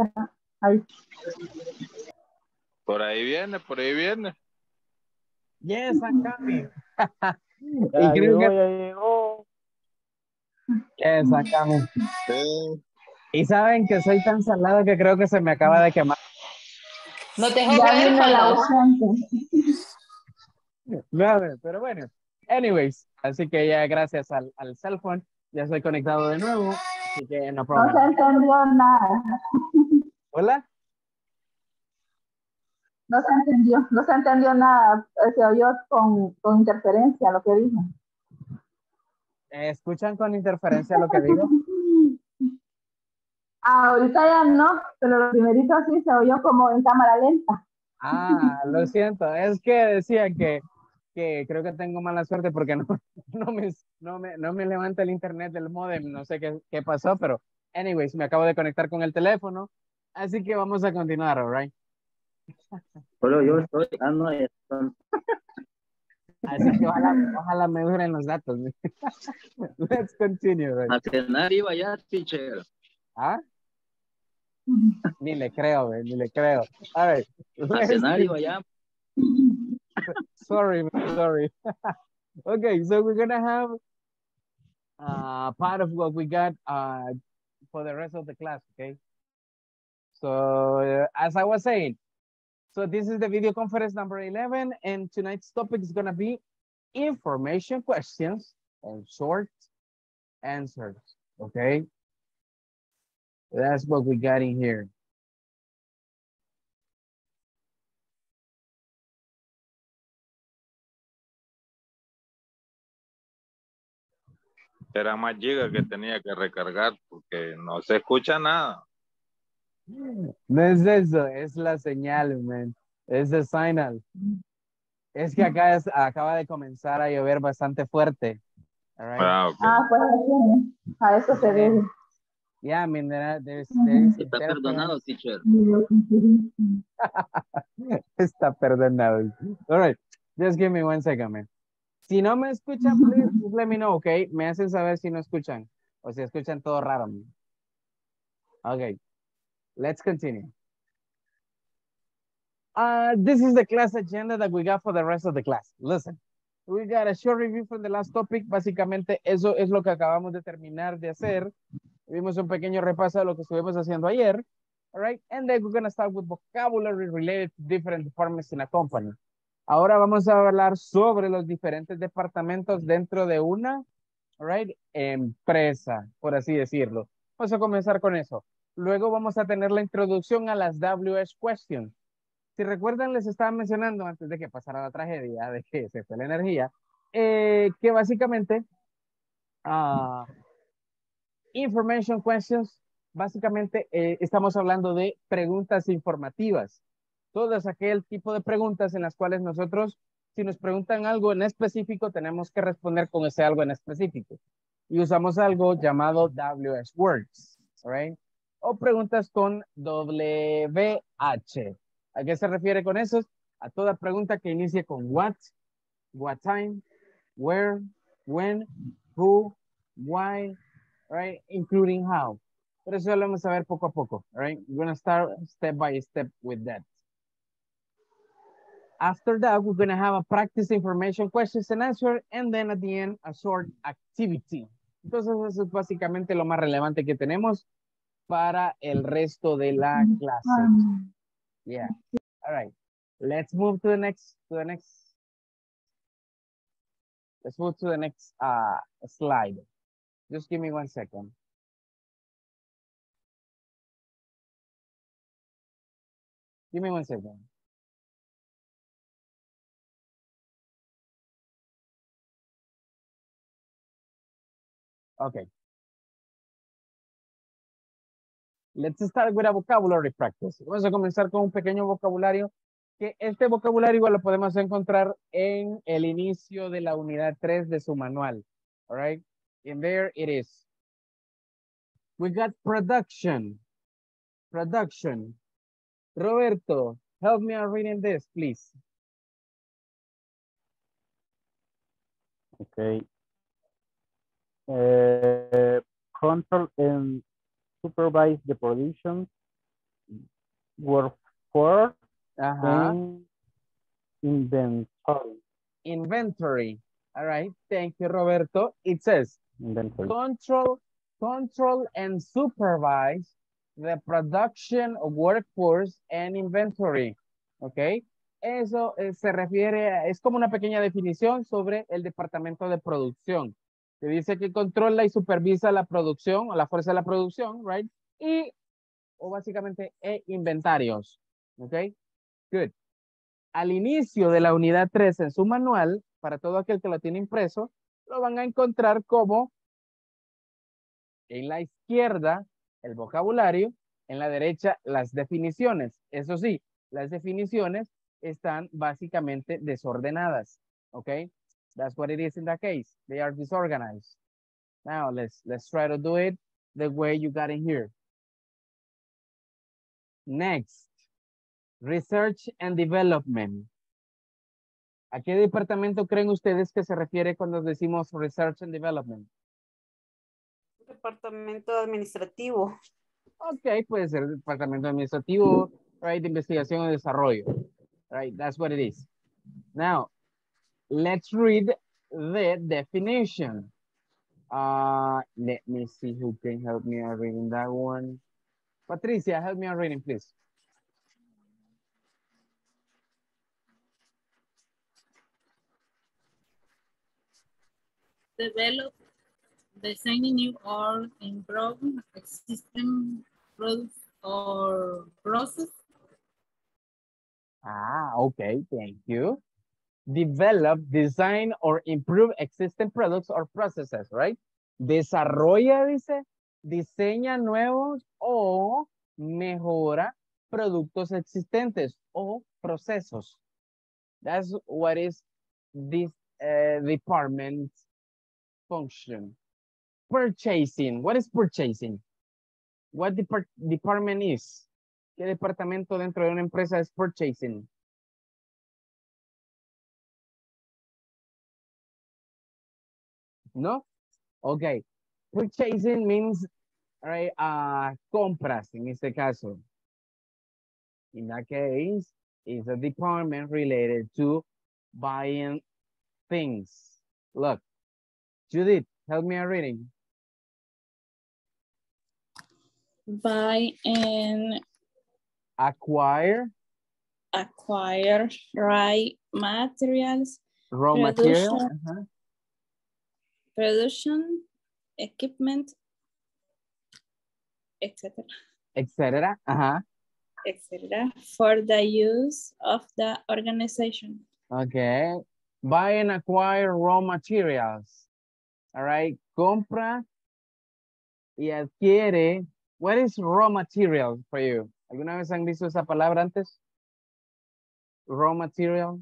Ajá, ahí. Por ahí viene, por ahí viene. Yes, Akami. Ya llegó, que... ya llegó. Yes, Akami. Sí. Y saben que soy tan salado que creo que se me acaba de quemar. No te jodas con la hoja. Pero bueno, anyways, así que ya gracias al cell phone, ya estoy conectado de nuevo, así que no problema. No se entendió nada. ¿Hola? No se entendió nada, se oyó con interferencia lo que dijo. ¿Escuchan con interferencia lo que digo? Ahorita ya no, pero lo primerito sí se oyó como en cámara lenta. Ah, lo siento, es que decía que creo que tengo mala suerte porque no me levanta el internet del módem, no sé qué pasó, pero anyways, me acabo de conectar con el teléfono, así que vamos a continuar, alright. Solo yo estoy dando esto. Así que ojalá me duren los datos. Let's continue, right? A cenar iba ya, teacher. ¿Ah? Ni le creo. A ver. A cenar iba ya. Sorry. Okay, so we're gonna have part of what we got for the rest of the class, okay? So as I was saying, so this is the video conference number 11, and tonight's topic is gonna be information questions and short answers, okay? That's what we got in here. Era más giga que tenía que recargar porque no se escucha nada. No es eso, es la señal, man. Es la señal. Es que acá acaba de comenzar a llover bastante fuerte. All right? Wow, okay. Pues a eso se debe. Yeah, I mean, there's está perdonado, teacher. Está perdonado. All right, just give me 1 second, man. Si no me escuchan, please let me know, okay? Me hacen saber si no escuchan o si escuchan todo raro. Okay, let's continue. This is the class agenda that we got for the rest of the class. Listen, we got a short review from the last topic. Básicamente eso es lo que acabamos de terminar de hacer. Vimos un pequeño repaso de lo que estuvimos haciendo ayer. All right, and then we're going to start with vocabulary related to different departments in a company. Ahora vamos a hablar sobre los diferentes departamentos dentro de una right, empresa, por así decirlo. Vamos a comenzar con eso. Luego vamos a tener la introducción a las WH questions. Si recuerdan, les estaba mencionando antes de que pasara la tragedia, de que se fue la energía, que básicamente information questions, básicamente estamos hablando de preguntas informativas. Todas aquel tipo de preguntas en las cuales nosotros, si nos preguntan algo en específico, tenemos que responder con ese algo en específico. Y usamos algo llamado WH words, right? O preguntas con WH. ¿A qué se refiere con eso? A toda pregunta que inicie con what time, where, when, who, why, right? Including how. Pero eso lo vamos a ver poco a poco, right? We're going to start step by step with that. After that, we're going to have a practice information questions and answer, and then at the end, a short activity. Entonces, eso es básicamente lo más relevante que tenemos para el resto de la clase. Yeah. All right. Let's move to the next, let's move to the next slide. Just give me 1 second. Give me 1 second. Okay. Let's start with a vocabulary practice. Vamos a comenzar con un pequeño vocabulario, que este vocabulario igual lo podemos encontrar en el inicio de la unidad 3 de su manual. All right? And there it is. We got production. Production. Roberto, help me out reading this, please. Okay. Control and supervise the production word for inventory. Inventory. All right. Thank you, Roberto. It says inventory. Control and supervise the production of workforce and inventory. Okay. Eso se refiere, es como una pequeña definición sobre el departamento de producción. Que dice que controla y supervisa la producción o la fuerza de la producción, right? Y, o básicamente, inventarios. Ok, good. Al inicio de la unidad 3 en su manual, para todo aquel que lo tiene impreso, lo van a encontrar como en la izquierda el vocabulario, en la derecha las definiciones. Eso sí, las definiciones están básicamente desordenadas. Okay, that's what it is in that case. They are disorganized. Now let's try to do it the way you got in here. Next, research and development. ¿A qué departamento creen ustedes que se refiere cuando decimos research and development? Departamento administrativo. Okay, puede ser departamento administrativo, right, de investigación o desarrollo. Right, that's what it is. Now, let's read the definition. Let me see who can help me on reading that one. Patricia, help me on reading, please. Develop, designing new or improve existing products or process. Ah, okay, thank you. Develop, design, or improve existing products or processes, right? Desarrolla, dice, diseña nuevos o mejora productos existentes o procesos. That's what is this department function. Purchasing, what is purchasing? What department is? ¿Qué departamento dentro de una empresa es purchasing? ¿No? Ok. Purchasing means, right, compras en este caso. In that case, it's a department related to buying things. Look, Judith, help me a reading. Buy and acquire right materials, raw materials, production, equipment, etc. Etc. for the use of the organization. Okay, buy and acquire raw materials. All right, compra y adquiere. What is raw material for you? ¿Alguna vez han visto esa palabra antes? Raw material.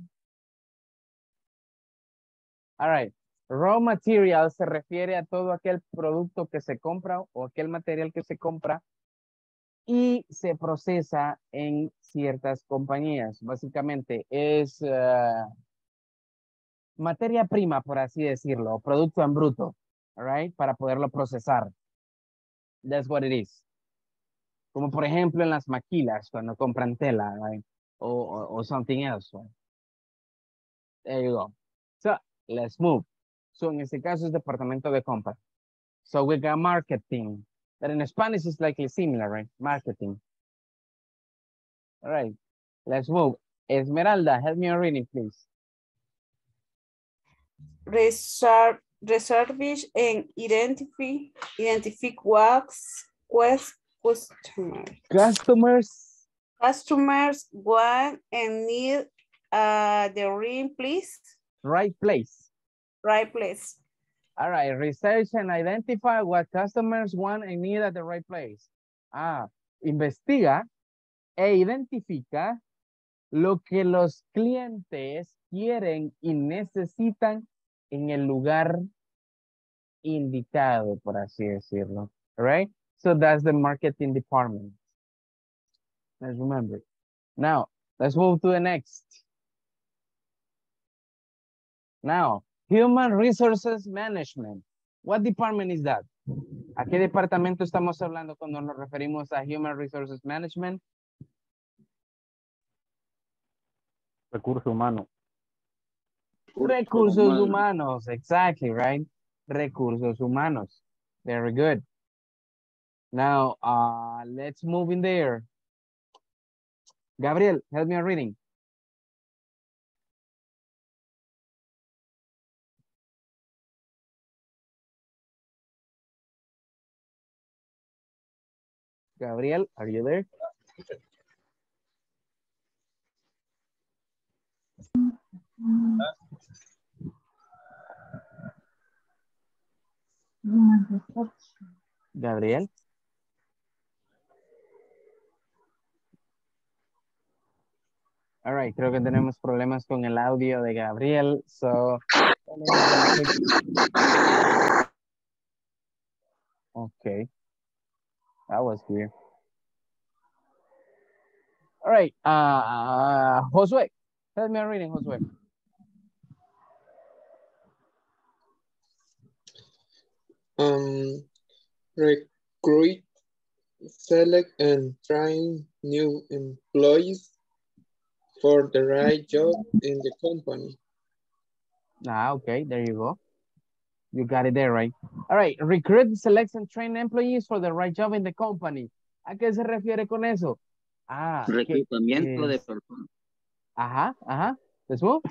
All right. Raw material se refiere a todo aquel producto que se compra o aquel material que se compra y se procesa en ciertas compañías. Básicamente es materia prima, por así decirlo, o producto en bruto, all right, para poderlo procesar. That's what it is. Como por ejemplo en las maquilas, cuando compran tela, right? O something else. Right? There you go. So, let's move. So, en este caso es departamento de compra. So, we got marketing. But in Spanish, it's likely similar, right? Marketing. All right. Let's move. Esmeralda, help me on reading, please. Research and identify what's Customers want and need the right place. All right, research and identify what customers want and need at the right place. Investiga e identifica lo que los clientes quieren y necesitan en el lugar indicado, por así decirlo. All right? So that's the marketing department. Let's remember. Now, let's move to the next. Now, human resources management. What department is that? ¿A qué departamento estamos hablando cuando nos referimos a human resources management? Recurso humano. Recursos humanos, exactly, right? Recursos humanos. Very good. Now, let's move in there. Gabriel, help me on reading. Gabriel, are you there? Gabriel. All right, creo que tenemos problemas con el audio de Gabriel, so... Okay. That was weird. All right, Josué, help me reading, Josué. Recruit, select, and train new employees for the right job in the company. Ah, okay, there you go. You got it there, right? All right, recruit, select, and train employees for the right job in the company. ¿A qué se refiere con eso? Ah, reclutamiento de personas. Ajá, ajá. Let's move.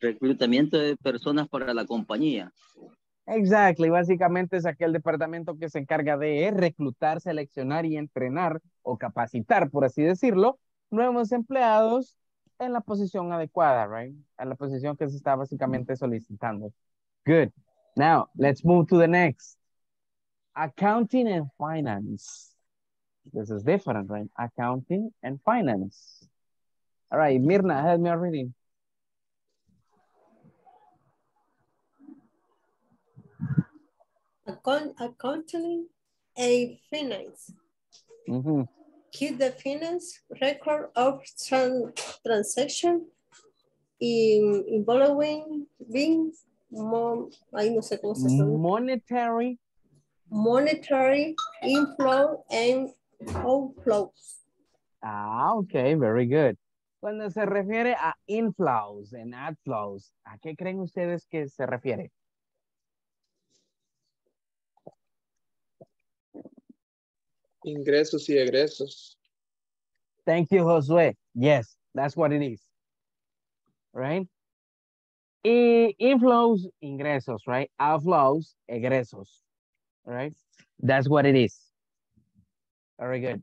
Reclutamiento de personas para la compañía. Exactly, básicamente es aquel departamento que se encarga de reclutar, seleccionar y entrenar o capacitar, por así decirlo, nuevos empleados en la posición adecuada, right? En la posición que se está básicamente solicitando. Good. Now, let's move to the next. Accounting and finance. This is different, right? Accounting and finance. All right, Mirna, help me reading. Accounting and finance. Mm-hmm. Keep the finance record of transaction involving beings. Monetary inflow and outflows. Ah, ok, very good. Cuando se refiere a inflows and outflows, ¿a qué creen ustedes que se refiere? Ingresos y egresos. Thank you, Josué. Yes, that's what it is. Right? Y inflows, ingresos, right? Outflows, egresos, right? That's what it is. Very good.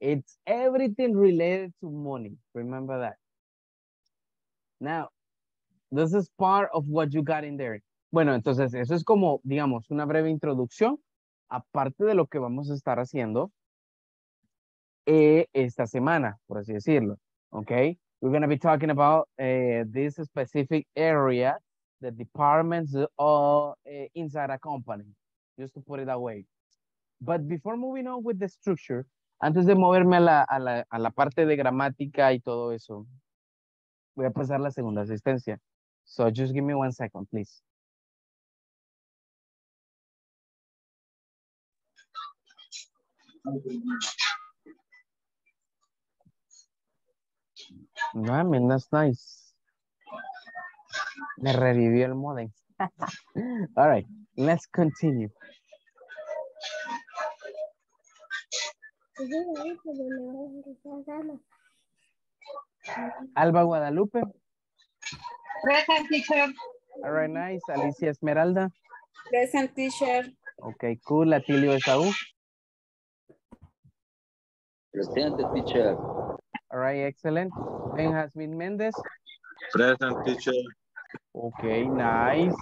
It's everything related to money. Remember that. Now, this is part of what you got in there. Bueno, entonces, eso es como, digamos, una breve introducción, aparte de lo que vamos a estar haciendo esta semana, por así decirlo, ¿ok? We're going to be talking about this specific area, the departments inside a company, just to put it that way. But before moving on with the structure, antes de moverme a la parte de gramática y todo eso, voy a pasar la segunda asistencia. So just give me 1 second, please. I mean, that's nice. Me revivió el modem. All right, let's continue. Alba Guadalupe. Present, teacher. All right, nice. Alicia Esmeralda. Present, teacher. Okay, cool. Atilio Esaú. Present, teacher. All right, excellent. Benjasmin Méndez. Present, teacher. Okay, nice.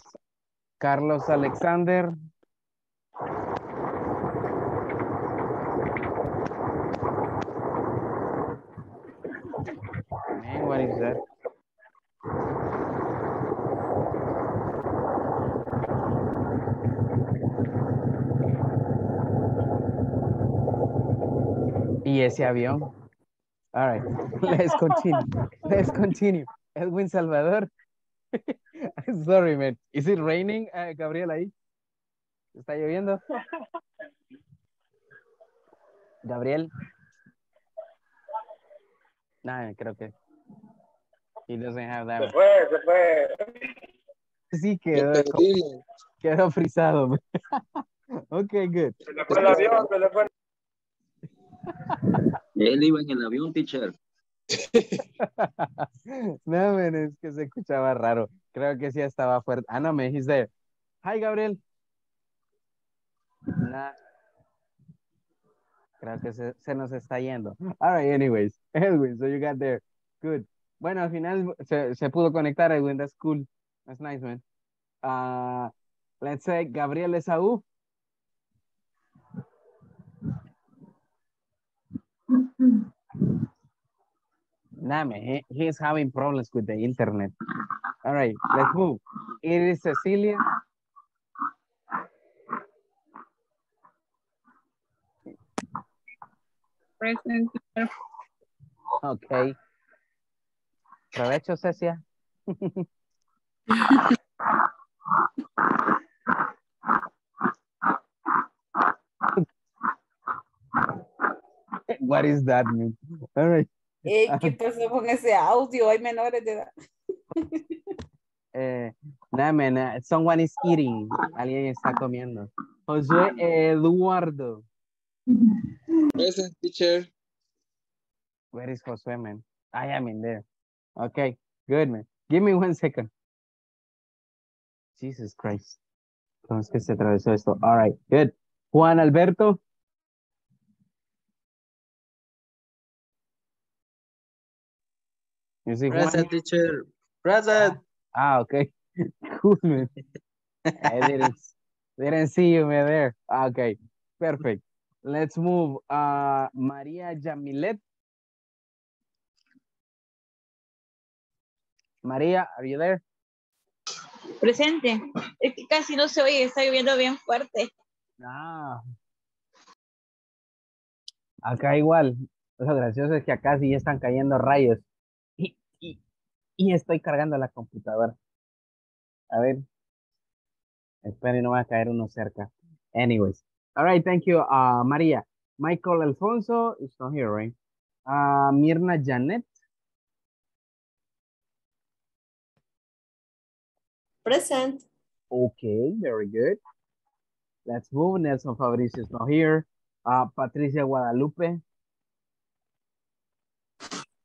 Carlos Alexander. Man, what is that? ¿Y ese avión? All right, let's continue. Let's continue. Edwin Salvador. I'm sorry, man. Is it raining, Gabriel, ahí? ¿Está lloviendo? Gabriel. No, creo que. He doesn't have that. Se fue. Sí, quedó frisado. Ok, good. Se le fue el avión. Él iba en el avión, teacher. No, man, es que se escuchaba raro. Creo que sí estaba fuerte. Ah, no, man, he's there. Hi, Gabriel. Nah. Creo que se nos está yendo. All right, anyways. Edwin, so you got there. Good. Bueno, al final se pudo conectar, Edwin. That's cool. That's nice, man. Let's say Gabriel Esaú. Nah, man, he's having problems with the internet. All right, let's move. It is Cecilia. Present. Okay. Provecho, Cecia. What is that mean? All right. ¿Qué pasó con ese audio? Hay menores de edad. Nah, man, someone is eating. Alguien está comiendo. José Eduardo. Present, teacher. Where is José, man? I am in there. Okay, good, man. Give me 1 second. Jesus Christ. ¿Cómo es que se atravesó esto? All right, good. Juan Alberto. Present, teacher. Present. Ah, okay. Cool, man. I didn't see you, man, there. Okay, perfect. Let's move. María Yamilet. María, are you there? Presente. Es que casi no se oye, está lloviendo bien fuerte. Ah. Acá igual. Lo gracioso es que acá sí están cayendo rayos. Y estoy cargando la computadora. A ver. Espero no va a caer uno cerca. Anyways. All right, thank you, María. Michael Alfonso is not here, right? Mirna Janet. Present. Okay, very good. Let's move. Nelson Fabricio is not here. Patricia Guadalupe.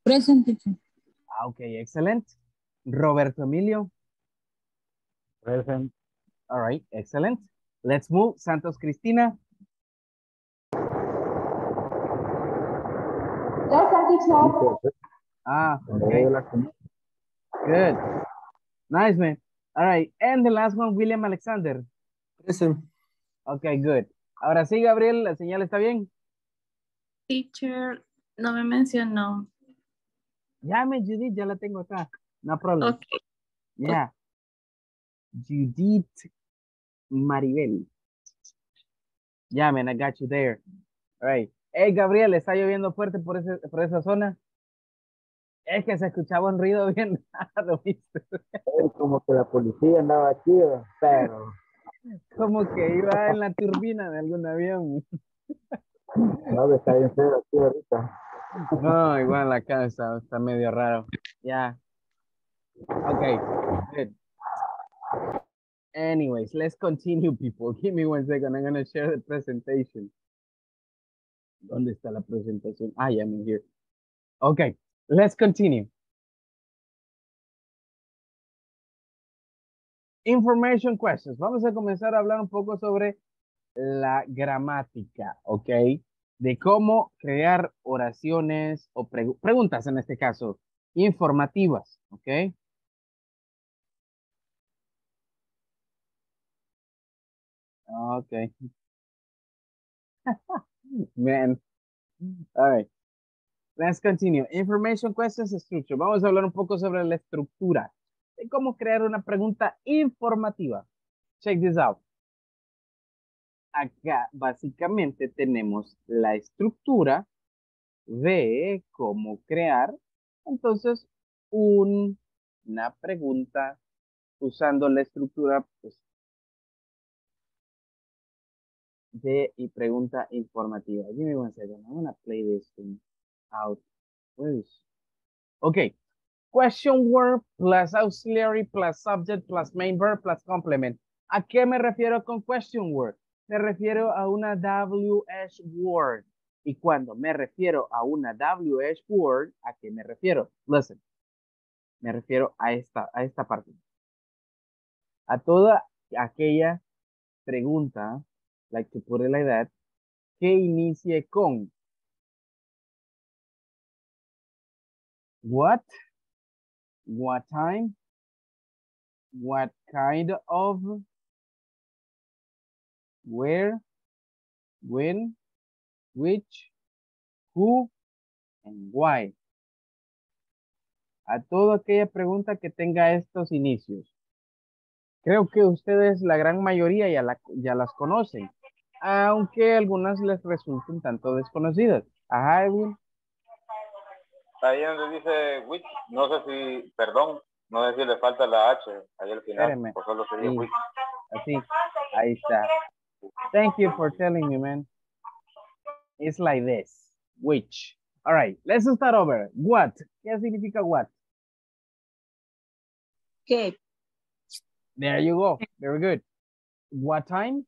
Present. Okay, excellent. Roberto Emilio. Present. All right, excellent. Let's move. Santos Cristina. Present. Ah, okay. Good. Nice, man. All right. And the last one, William Alexander. Present. Okay, good. Ahora sí, Gabriel, ¿la señal está bien? Teacher, no me mencionó. Llame, Judith, ya la tengo acá. No problem. Okay. Yeah. Judith Maribel. Yeah, man, I got you there. All right. Hey, Gabriel, ¿está lloviendo fuerte por esa zona? Es que se escuchaba un ruido bien raro, ¿viste? Como que la policía andaba aquí, pero... como que iba en la turbina de algún avión. No, está bien feo aquí ahorita. No, igual la casa está medio raro. Ya. Yeah. Okay, good. Anyways, let's continue, people. Give me 1 second. I'm going to share the presentation. ¿Dónde está la presentación? Ah, yeah, I'm in here. Okay, let's continue. Information questions. Vamos a comenzar a hablar un poco sobre la gramática, ¿ok? De cómo crear oraciones o preguntas, en este caso, informativas, ¿ok? Ok. Man. All right. Let's continue. Information questions structure. Vamos a hablar un poco sobre la estructura. De cómo crear una pregunta informativa. Check this out. Acá básicamente tenemos la estructura de cómo crear, entonces, una pregunta usando la estructura pues, de y pregunta informativa. Give me 1 second. I'm gonna play this thing out. Where is... Ok. Question word plus auxiliary plus subject plus main verb plus complement. ¿A qué me refiero con question word? Me refiero a una WH word. Y cuando me refiero a una WH word, ¿a qué me refiero? Listen. Me refiero a esta parte. A toda aquella pregunta, like to put it like that, que inicie con what time, what kind of, where, when, which, who, and why. A toda aquella pregunta que tenga estos inicios. Creo que ustedes, la gran mayoría, ya las conocen, aunque algunas les resulten tanto desconocidas. Ajá, Edwin. Ahí donde dice which, no sé si, perdón, no sé si le falta la H ahí al final. Espéreme. Por solo sería sí. Which. Así, ahí está. Thank you for telling me, man. It's like this, which. All right, let's start over. What, ¿qué significa what? ¿Qué? There you go. Very good. What time?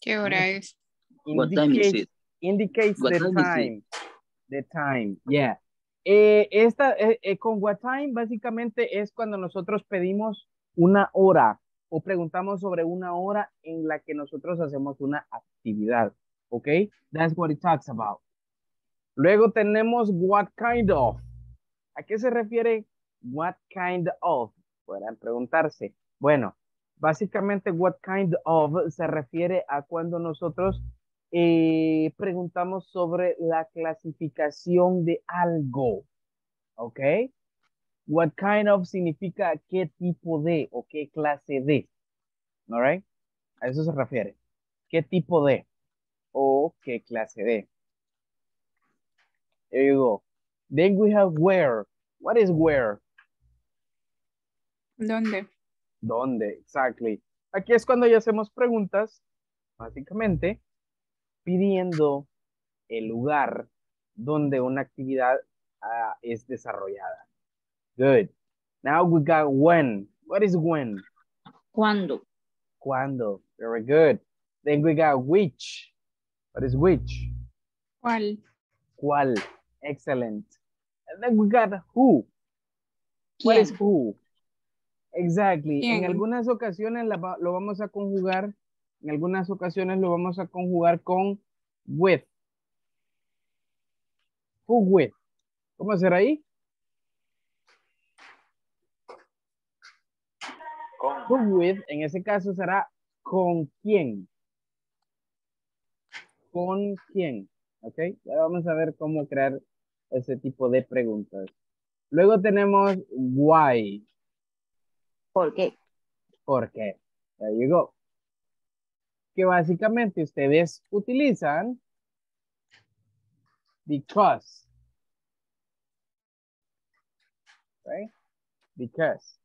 ¿Qué hora es? What time is it? Indicates the time. The time, yeah. Con what time básicamente es cuando nosotros pedimos una hora o preguntamos sobre una hora en la que nosotros hacemos una actividad. ¿Ok? That's what it talks about. Luego tenemos what kind of. ¿A qué se refiere what kind of? Podrán preguntarse. Bueno, básicamente what kind of se refiere a cuando nosotros preguntamos sobre la clasificación de algo. ¿Ok? What kind of significa qué tipo de o qué clase de. ¿All right? A eso se refiere. ¿Qué tipo de o qué clase de? There you go. Then we have where. What is where? ¿Dónde? ¿Dónde? Exactly. Aquí es cuando ya hacemos preguntas, básicamente, pidiendo el lugar donde una actividad es desarrollada. Good. Now we got when. What is when? ¿Cuándo? ¿Cuándo? Very good. Then we got which. What is which? ¿Cuál? ¿Cuál? Excellent. And then we got who. ¿Quién? What is who? Exactly. ¿Quién? En algunas ocasiones lo vamos a conjugar. En algunas ocasiones lo vamos a conjugar con with. Who with. ¿Cómo será ahí? Con. Who with. En ese caso será con quién. Con quién. Ok. Ya vamos a ver cómo crear ese tipo de preguntas. Luego tenemos why. ¿Por qué? ¿Por qué? There you go. Que básicamente ustedes utilizan because. Right? Because.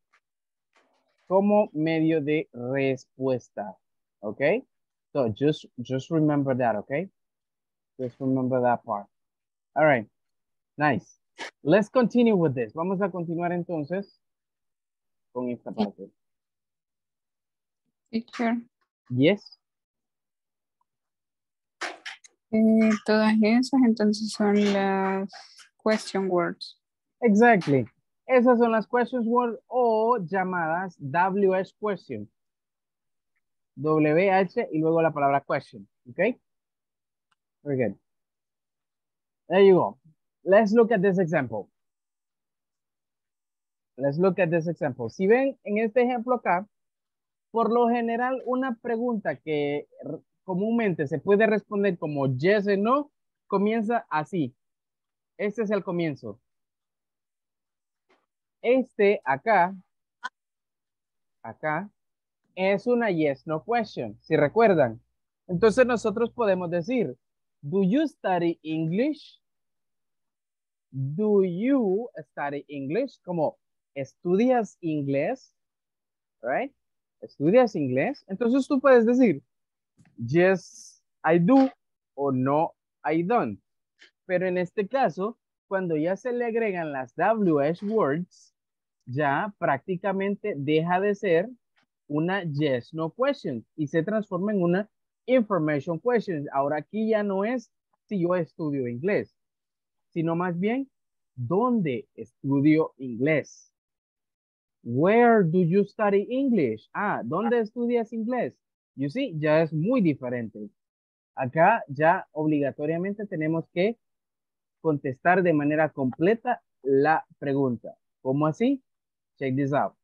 Como medio de respuesta. ¿Ok? So just remember that, ¿ok? Just remember that part. All right. Nice. Let's continue with this. Vamos a continuar entonces con esta parte. Teacher. Yes. Todas esas entonces son las question words. Exactly. Esas son las question words o llamadas WH question. WH y luego la palabra question. ¿Ok? Very good. There you go. Let's look at this example. Let's look at this example. Si ven en este ejemplo acá, por lo general una pregunta que comúnmente se puede responder como yes o no, comienza así. Este es el comienzo. Este acá, es una yes no question, si recuerdan. Entonces nosotros podemos decir, do you study English? Do you study English? Como, ¿estudias inglés? Right? ¿Estudias inglés? Entonces tú puedes decir, yes, I do, o no, I don't. Pero en este caso, cuando ya se le agregan las WH words, ya prácticamente deja de ser una yes, no question y se transforma en una information question. Ahora aquí ya no es si yo estudio inglés, sino más bien, ¿dónde estudio inglés? Where do you study English? Ah, ¿dónde estudias inglés? You see, ya es muy diferente. Acá ya obligatoriamente tenemos que contestar de manera completa la pregunta. ¿Cómo así? Check this out.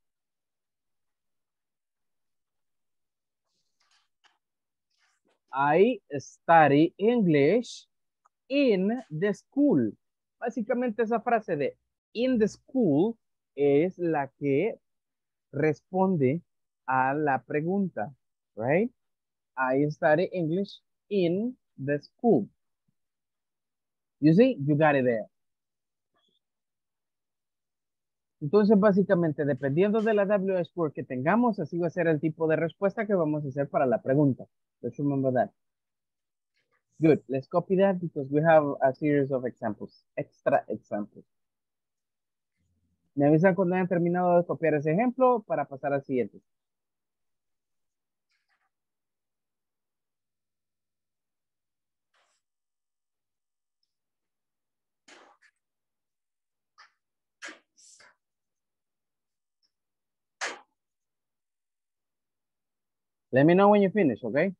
I study English in the school. Básicamente esa frase de in the school es la que responde a la pregunta, right? I study English in the school. You see, you got it there. Entonces, básicamente, dependiendo de la WH word que tengamos, así va a ser el tipo de respuesta que vamos a hacer para la pregunta. Let's remember that. Good. Let's copy that because we have a series of examples. Extra examples. Me avisan cuando hayan terminado de copiar ese ejemplo para pasar al siguiente. Let me know when you finish, okay?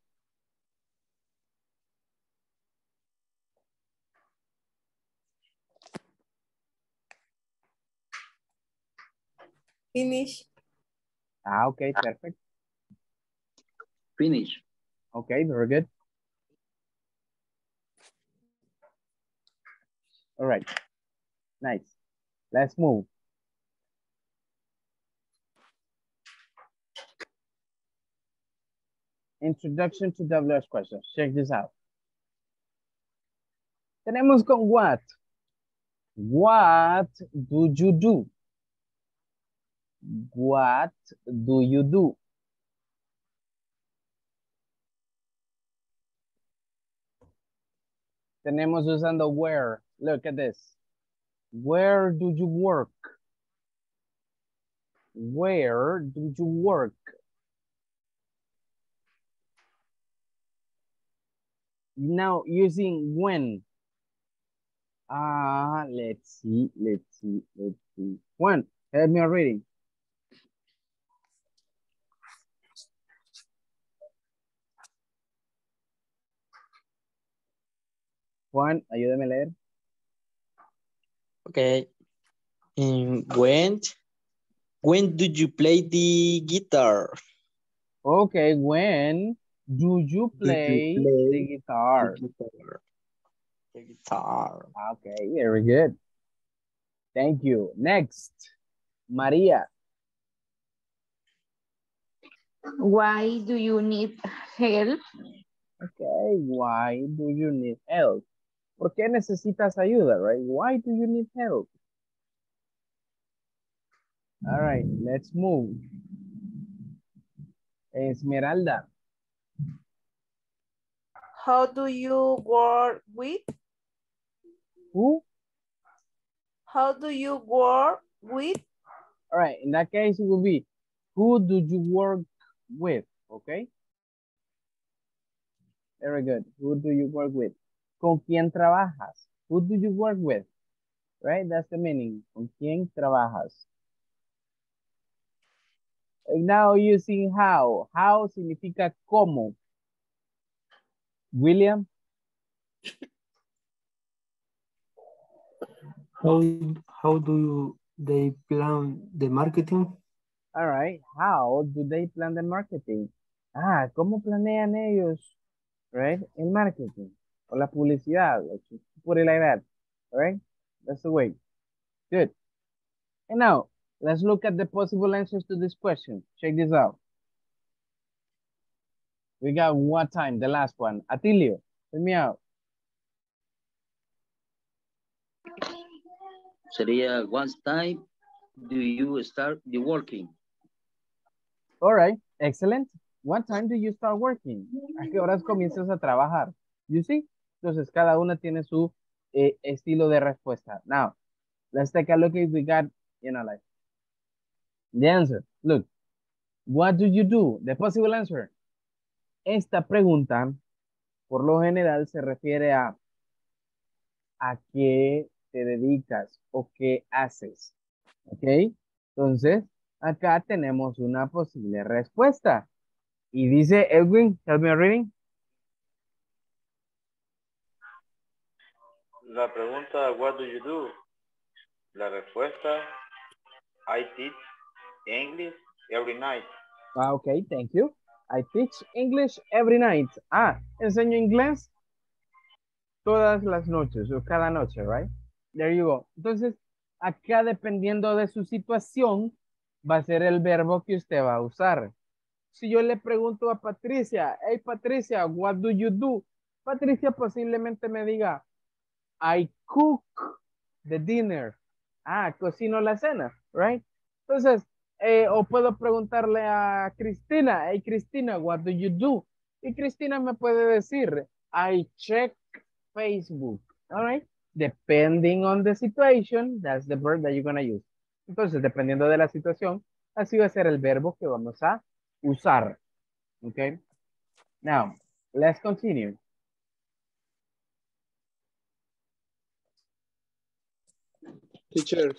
Finish. Ah, okay, perfect. Finish. Okay, very good. All right, nice. Let's move. Introduction to WH questions. Check this out. Tenemos con what. What do you do? What do you do? Tenemos usando where. Look at this. Where do you work? Where do you work? Now using when. Let's see. When, help me already. Juan, ayúdame a leer. Okay. When did you play the guitar? Okay, when do you play, the guitar? The guitar. Okay, very good. Thank you. Next, Maria. Why do you need help? Okay, why do you need help? ¿Por qué necesitas ayuda, right? Why do you need help? All right, let's move. Esmeralda. How do you work with? Who? How do you work with? All right, in that case, it will be, who do you work with, okay? Very good, who do you work with? ¿Con quién trabajas? Who do you work with? Right, that's the meaning, ¿con quién trabajas? And now using how. How significa cómo. William? How do they plan the marketing? All right. How do they plan the marketing? Ah, ¿cómo planean ellos, right? El marketing o la publicidad. Let's put it like that. All right? That's the way. Good. And now, let's look at the possible answers to this question. Check this out. We got one time, the last one. Atilio, help me out. Sería one time, do you start the working? All right, excellent. What time do you start working? ¿A qué horas comienzas a trabajar? You see? Entonces cada una tiene su estilo de respuesta. Now, let's take a look if we got, you know, like, the answer. Look, what do you do? The possible answer. Esta pregunta, por lo general, se refiere a qué te dedicas o qué haces, ¿ok? Entonces, acá tenemos una posible respuesta. Y dice, Edwin, help me reading. La pregunta, what do you do? La respuesta, I teach English every night. Ah, ok, thank you. I teach English every night. Ah, enseño inglés todas las noches o cada noche, right? There you go. Entonces, acá dependiendo de su situación, va a ser el verbo que usted va a usar. Si yo le pregunto a Patricia, hey Patricia, what do you do? Patricia posiblemente me diga, I cook the dinner. Ah, cocino la cena, right? Entonces, o puedo preguntarle a Cristina, hey Cristina, what do you do? Y Cristina me puede decir, I check Facebook, all right? Depending on the situation, that's the verb that you're going to use. Entonces, dependiendo de la situación, así va a ser el verbo que vamos a usar. Okay. Now, let's continue. Teacher.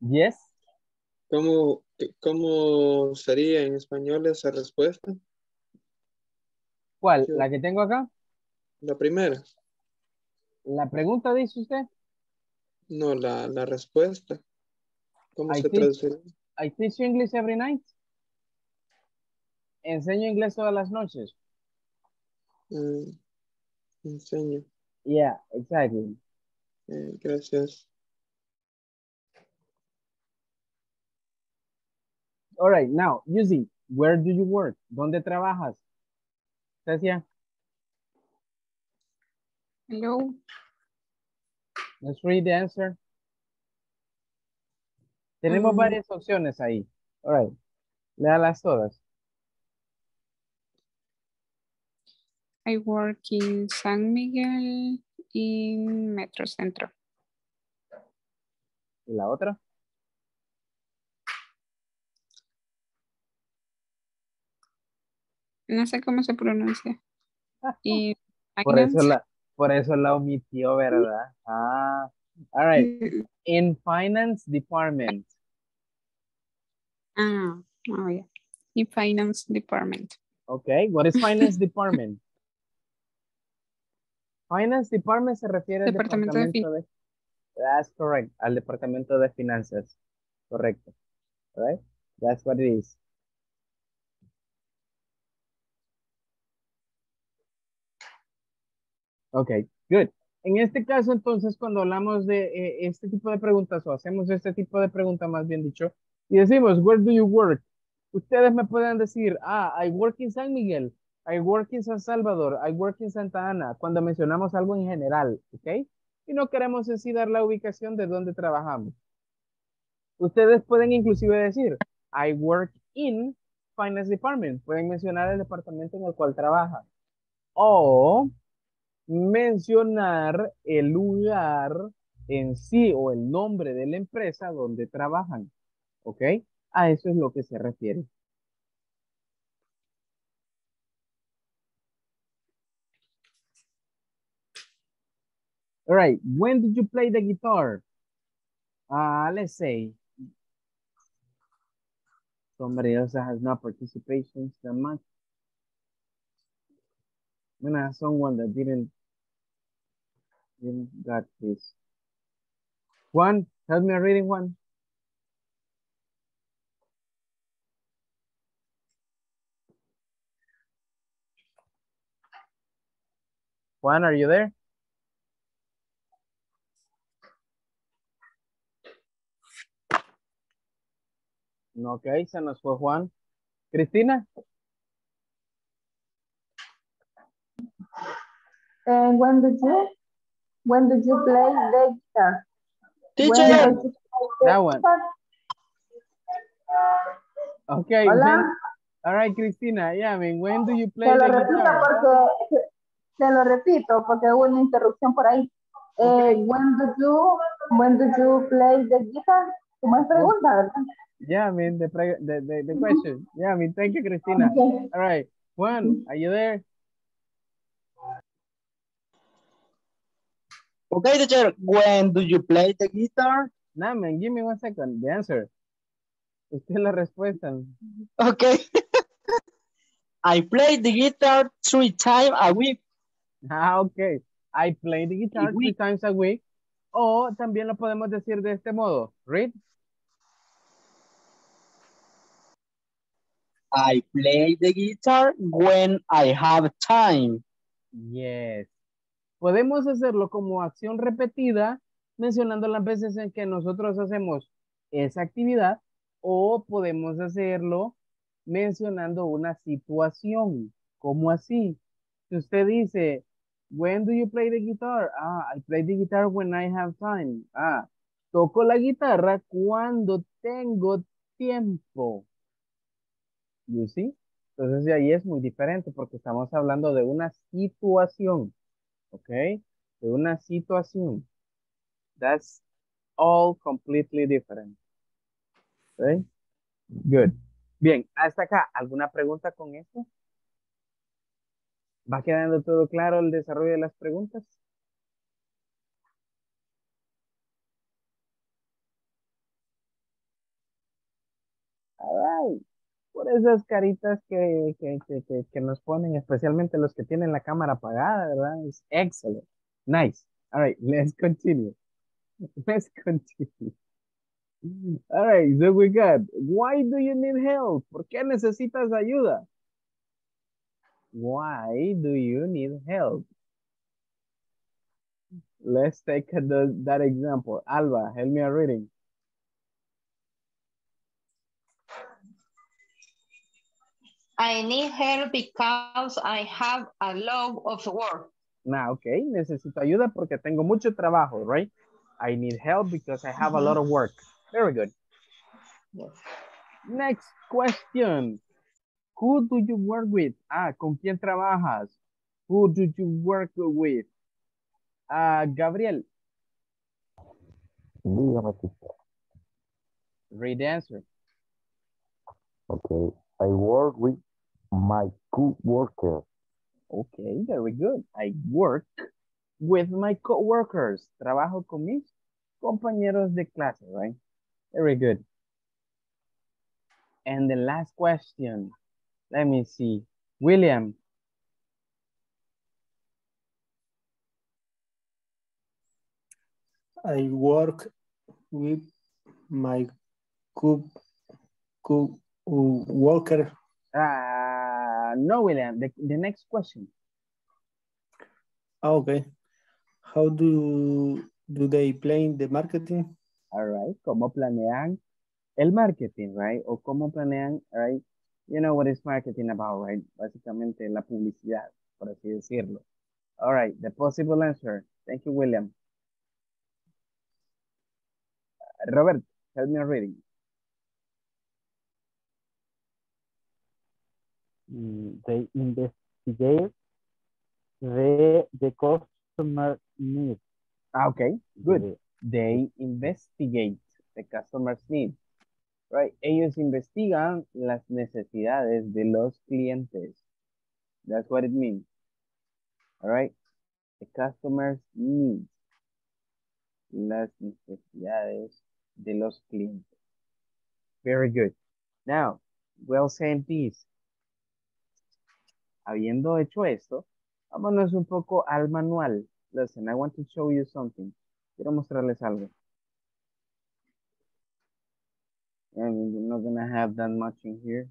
Yes. ¿Cómo sería en español esa respuesta? ¿Cuál? ¿La que tengo acá? La primera. ¿La pregunta dice usted? No, la respuesta. ¿Cómo se traduce? I teach English every night. Enseño inglés todas las noches. Enseño. Yeah, exactly. Gracias. All right, now, using, where do you work? ¿Dónde trabajas? Gracias. Hello. Let's read the answer. Tenemos varias opciones ahí. All right. Léalas todas. I work in San Miguel in Metrocentro. ¿Y la otra? No sé cómo se pronuncia. Y por eso la omitió, ¿verdad? Ah, all right. In finance department. Ah, oh yeah. In finance department. Okay, what is finance department? Finance department se refiere al departamento de... That's correct. Al departamento de finanzas. Correcto. All right? That's what it is. Okay, good. En este caso, entonces, cuando hablamos de este tipo de preguntas o hacemos este tipo de preguntas, más bien dicho, y decimos, where do you work? Ustedes me pueden decir, ah, I work in San Miguel. I work in San Salvador, I work in Santa Ana, cuando mencionamos algo en general, ¿ok? Y no queremos así dar la ubicación de donde trabajamos. Ustedes pueden inclusive decir, I work in Finance Department, pueden mencionar el departamento en el cual trabaja. O mencionar el lugar en sí o el nombre de la empresa donde trabajan, ¿ok? A eso es lo que se refiere. All right, when did you play the guitar? Let's say somebody else that has not participated that much. I'm gonna have someone that didn't got this. Juan, help me reading one. Juan, are you there? Ok, se nos fue Juan. ¿Cristina? And when did you play the guitar? Teacher! That one. Okay. Hola. All right, Cristina. Yeah, I mean, when do you play the guitar? Te lo repito porque hubo una interrupción por ahí. When did you play the guitar? ¿Cómo es pregunta, verdad? Yeah, I mean, the question. Yeah, I mean, thank you, Cristina. Okay. All right. Juan, are you there? Okay, teacher. When do you play the guitar? Nah, man, give me 1 second. The answer. Usted la respuesta. Okay. I play the guitar 3 times a week. Ah, okay. I play the guitar 3 times a week. O también lo podemos decir de este modo. Read. I play the guitar when I have time. Yes. Podemos hacerlo como acción repetida, mencionando las veces en que nosotros hacemos esa actividad, o podemos hacerlo mencionando una situación, como así. Si usted dice, when do you play the guitar? Ah, I play the guitar when I have time. Ah, toco la guitarra cuando tengo tiempo. You see? Entonces de ahí es muy diferente porque estamos hablando de una situación. ¿Ok? De una situación. That's all completely different. ¿Ok? Good. Bien, hasta acá. ¿Alguna pregunta con esto? ¿Va quedando todo claro el desarrollo de las preguntas? All right. Por esas caritas que nos ponen, especialmente los que tienen la cámara apagada, ¿verdad? Es excelente. Nice. All right, let's continue. Let's continue. All right, so we got, why do you need help? ¿Por qué necesitas ayuda? Why do you need help? Let's take that example. Alba, help me out reading. I need help because I have a lot of work. Nah, okay. Necesito ayuda porque tengo mucho trabajo, right? I need help because I have a lot of work. Very good. Yes. Next question. Who do you work with? Ah, ¿con quién trabajas? Who do you work with? Gabriel. Dígame. Read the answer. Okay. I work with my co-workers. Okay, very good. I work with my co-workers. Trabajo con mis compañeros de clase, right? Very good. And the last question. Let me see. William. I work with my co-worker. No, William. The next question. Okay. How do they plan the marketing? All right. ¿Cómo planean el marketing, right? O cómo planean, right? You know what is marketing about, right? Básicamente la publicidad, por así decirlo. All right. The possible answer. Thank you, William. Robert, help me reading. They investigate the customer needs. Okay, good. They investigate the customer's needs. Right? Ellos investigan las necesidades de los clientes. That's what it means. All right? The customer's needs. Las necesidades de los clientes. Very good. Now, well said this. Habiendo hecho esto, vámonos un poco al manual. Listen, I want to show you something. Quiero mostrarles algo. And we're not gonna have that much in here.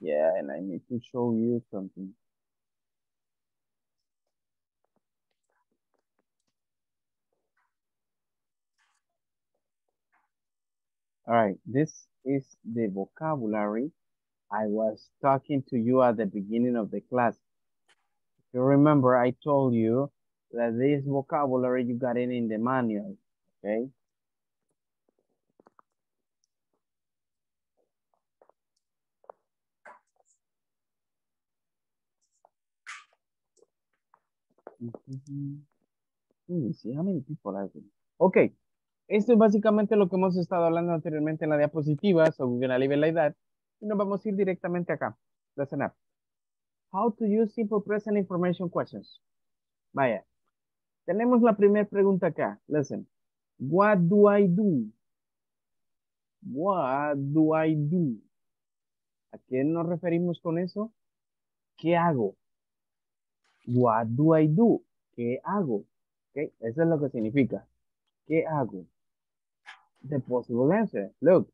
Yeah, and I need to show you something. All right, this is the vocabulary I was talking to you at the beginning of the class. If you remember, I told you that this vocabulary you got it in the manual, okay? See how many people are there. Okay. Esto es básicamente lo que hemos estado hablando anteriormente en la diapositiva. So we're going to leave it like that. Y nos vamos a ir directamente acá. Listen up. How to use simple present information questions. Vaya. Tenemos la primera pregunta acá. Listen. What do I do? What do I do? ¿A qué nos referimos con eso? ¿Qué hago? What do I do? ¿Qué hago? Okay, eso es lo que significa. ¿Qué hago? The possible answer. Look,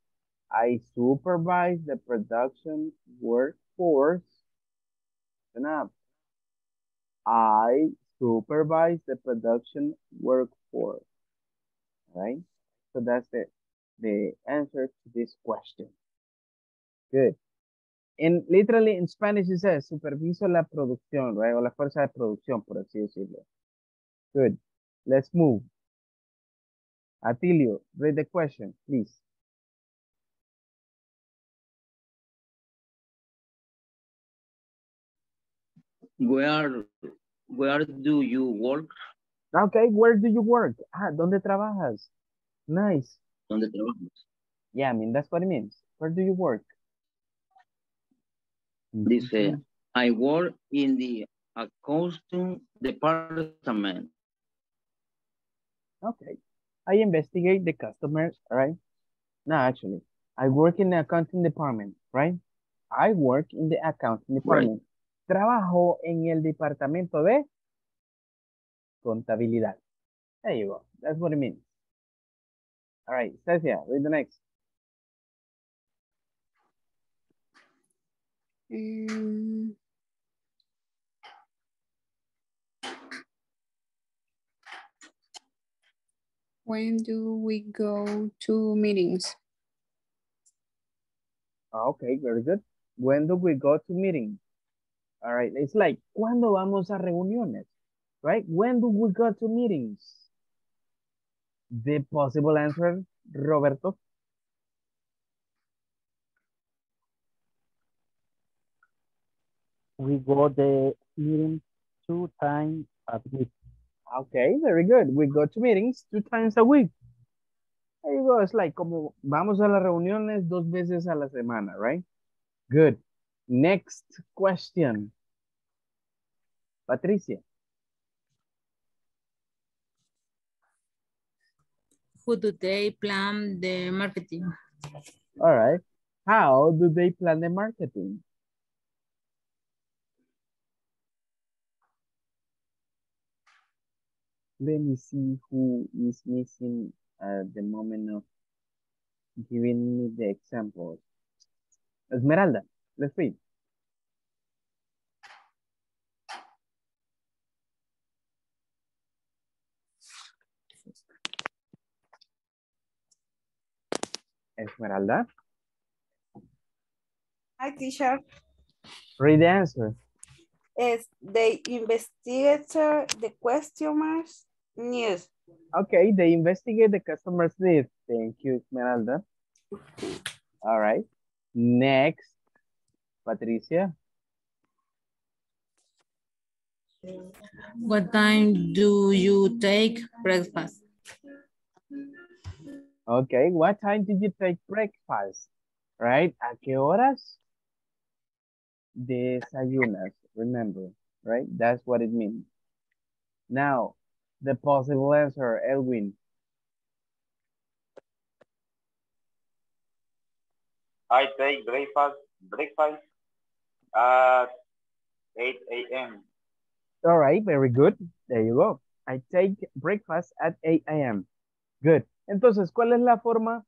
I supervise the production workforce. Enough. I supervise the production workforce. All right? So that's the answer to this question. Good. And literally in Spanish it says superviso la producción, right? O la fuerza de producción, por así decirlo. Good. Let's move. Atilio, read the question, please. Where do you work? Okay, where do you work? Ah, ¿dónde trabajas? Nice. ¿Dónde trabajas? Yeah, I mean, that's what it means. Where do you work? Dice, I work in the accounting department. Okay. I investigate the customers, right? No, actually, I work in the accounting department, right? I work in the accounting department. Right. Trabajo en el departamento de contabilidad. There you go. That's what it means. All right, Stacia, read the next. When do we go to meetings? Okay, very good. When do we go to meetings? All right, it's like, ¿cuándo vamos a reuniones? Right? When do we go to meetings? The possible answer, Roberto. We go to meetings 2 times a week. Okay, very good. We go to meetings 2 times a week. There you go. It's like, como vamos a las reuniones 2 veces a la semana, right? Good. Next question. Patricia. Who do they plan the marketing? All right. How do they plan the marketing? Let me see who is missing at the moment of giving me the examples. Esmeralda, let's read. Esmeralda? Hi, teacher. Read the answer. Yes, they investigate the customers' needs. Okay, they investigate the customers' needs. Thank you, Esmeralda. All right. Next, Patricia. What time do you take breakfast? Okay, what time did you take breakfast? Right? ¿A qué horas? Desayunas. Remember, right? That's what it means. Now, the possible answer, Elwin. I take breakfast at 8 a.m. All right, very good. There you go. I take breakfast at 8 a.m. Good. Entonces, ¿cuál es la forma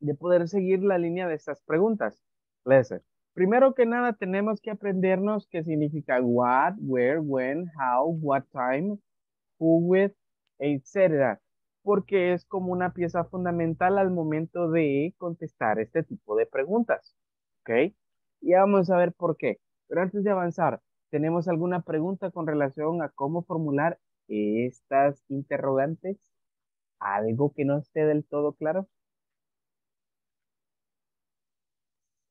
de poder seguir la línea de estas preguntas? Listen. Primero que nada, tenemos que aprendernos qué significa what, where, when, how, what time, who, with, etc. Porque es como una pieza fundamental al momento de contestar este tipo de preguntas. ¿Ok? Y vamos a ver por qué. Pero antes de avanzar, ¿tenemos alguna pregunta con relación a cómo formular estas interrogantes? ¿Algo que no esté del todo claro?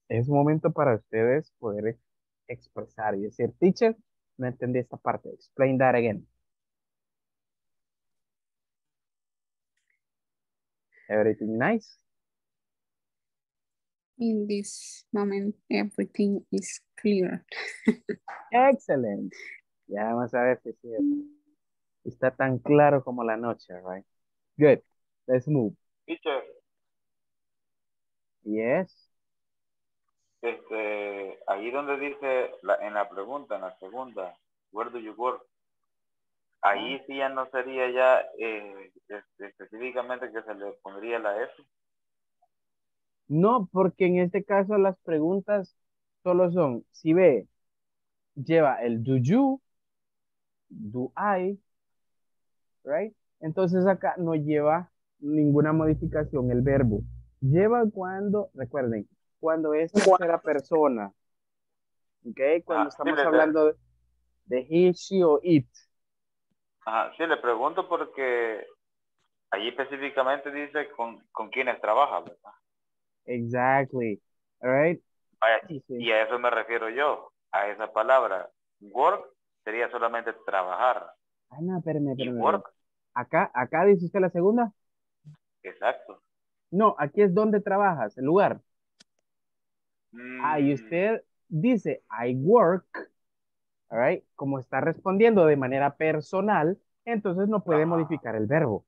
Es momento para ustedes poder expresar y decir, teacher, no entendí esta parte. Explain that again. Everything nice? In this moment, everything is clear. Excellent. Ya vamos a ver si está tan claro como la noche, right? Good. Let's move. Teacher. Yes. Ahí donde dice en la segunda, where do you work? Ahí sí ya no sería ya específicamente que se le pondría la F. No, porque en este caso las preguntas solo son, si ve, lleva el do you, do I, right? Entonces acá no lleva ninguna modificación el verbo. Lleva cuando, recuerden, cuando es tercera persona. ¿Ok? Cuando estamos hablando de he, she o it. Ajá, sí, le pregunto porque allí específicamente dice con quienes trabaja, ¿verdad? Exactly. All right. Y a eso me refiero yo, a esa palabra. Work sería solamente trabajar. Ah, no, espérame. Work. Acá dice usted la segunda. Exacto. No, aquí es donde trabajas, el lugar. Ahí usted dice, I work, all right? Como está respondiendo de manera personal, entonces no puede modificar el verbo.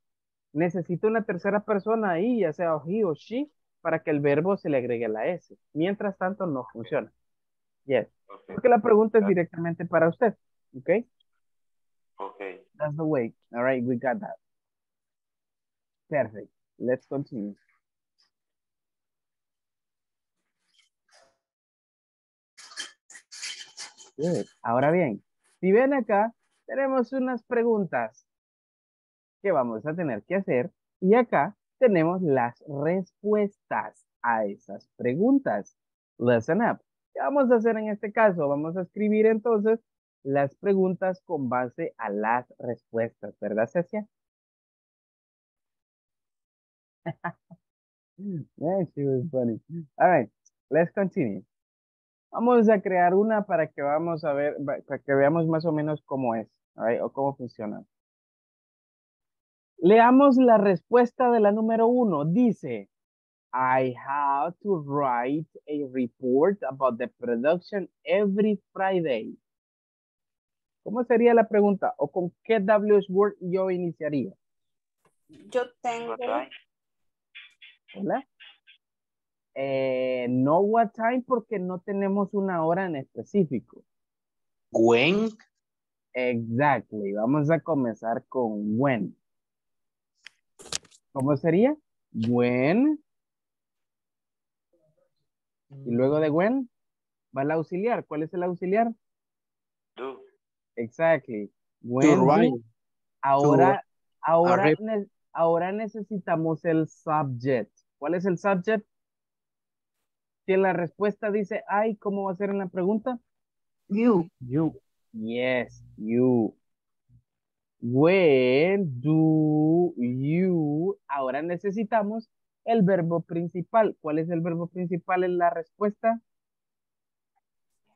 Necesita una tercera persona ahí, ya sea he o she, para que el verbo se le agregue la S. Mientras tanto, no funciona. Yes. Okay. Porque la pregunta es directamente para usted. ¿Ok? Ok. That's the way. All right, we got that. Perfect. Let's continue. Good. Ahora bien, si ven acá, tenemos unas preguntas que vamos a tener que hacer y acá tenemos las respuestas a esas preguntas. Listen up. ¿Qué vamos a hacer en este caso? Vamos a escribir entonces las preguntas con base a las respuestas, ¿verdad, Cecia? Yeah, she was funny. All right, let's continue. Vamos a crear una para que vamos a ver, para que veamos más o menos cómo es, right, o cómo funciona. Leamos la respuesta de la número 1. Dice, I have to write a report about the production every Friday. ¿Cómo sería la pregunta? ¿O con qué WH word yo iniciaría? Yo tengo... ¿Hola? No what time porque no tenemos una hora en específico. When. Exactly. Vamos a comenzar con when. ¿Cómo sería? When. Y luego de when va el auxiliar. ¿Cuál es el auxiliar? Do. Exactly. When. Do. Ahora necesitamos el subject. ¿Cuál es el subject? Si la respuesta dice I, ¿cómo va a ser en la pregunta? You. You. Yes, you. When do you... Ahora necesitamos el verbo principal. ¿Cuál es el verbo principal en la respuesta?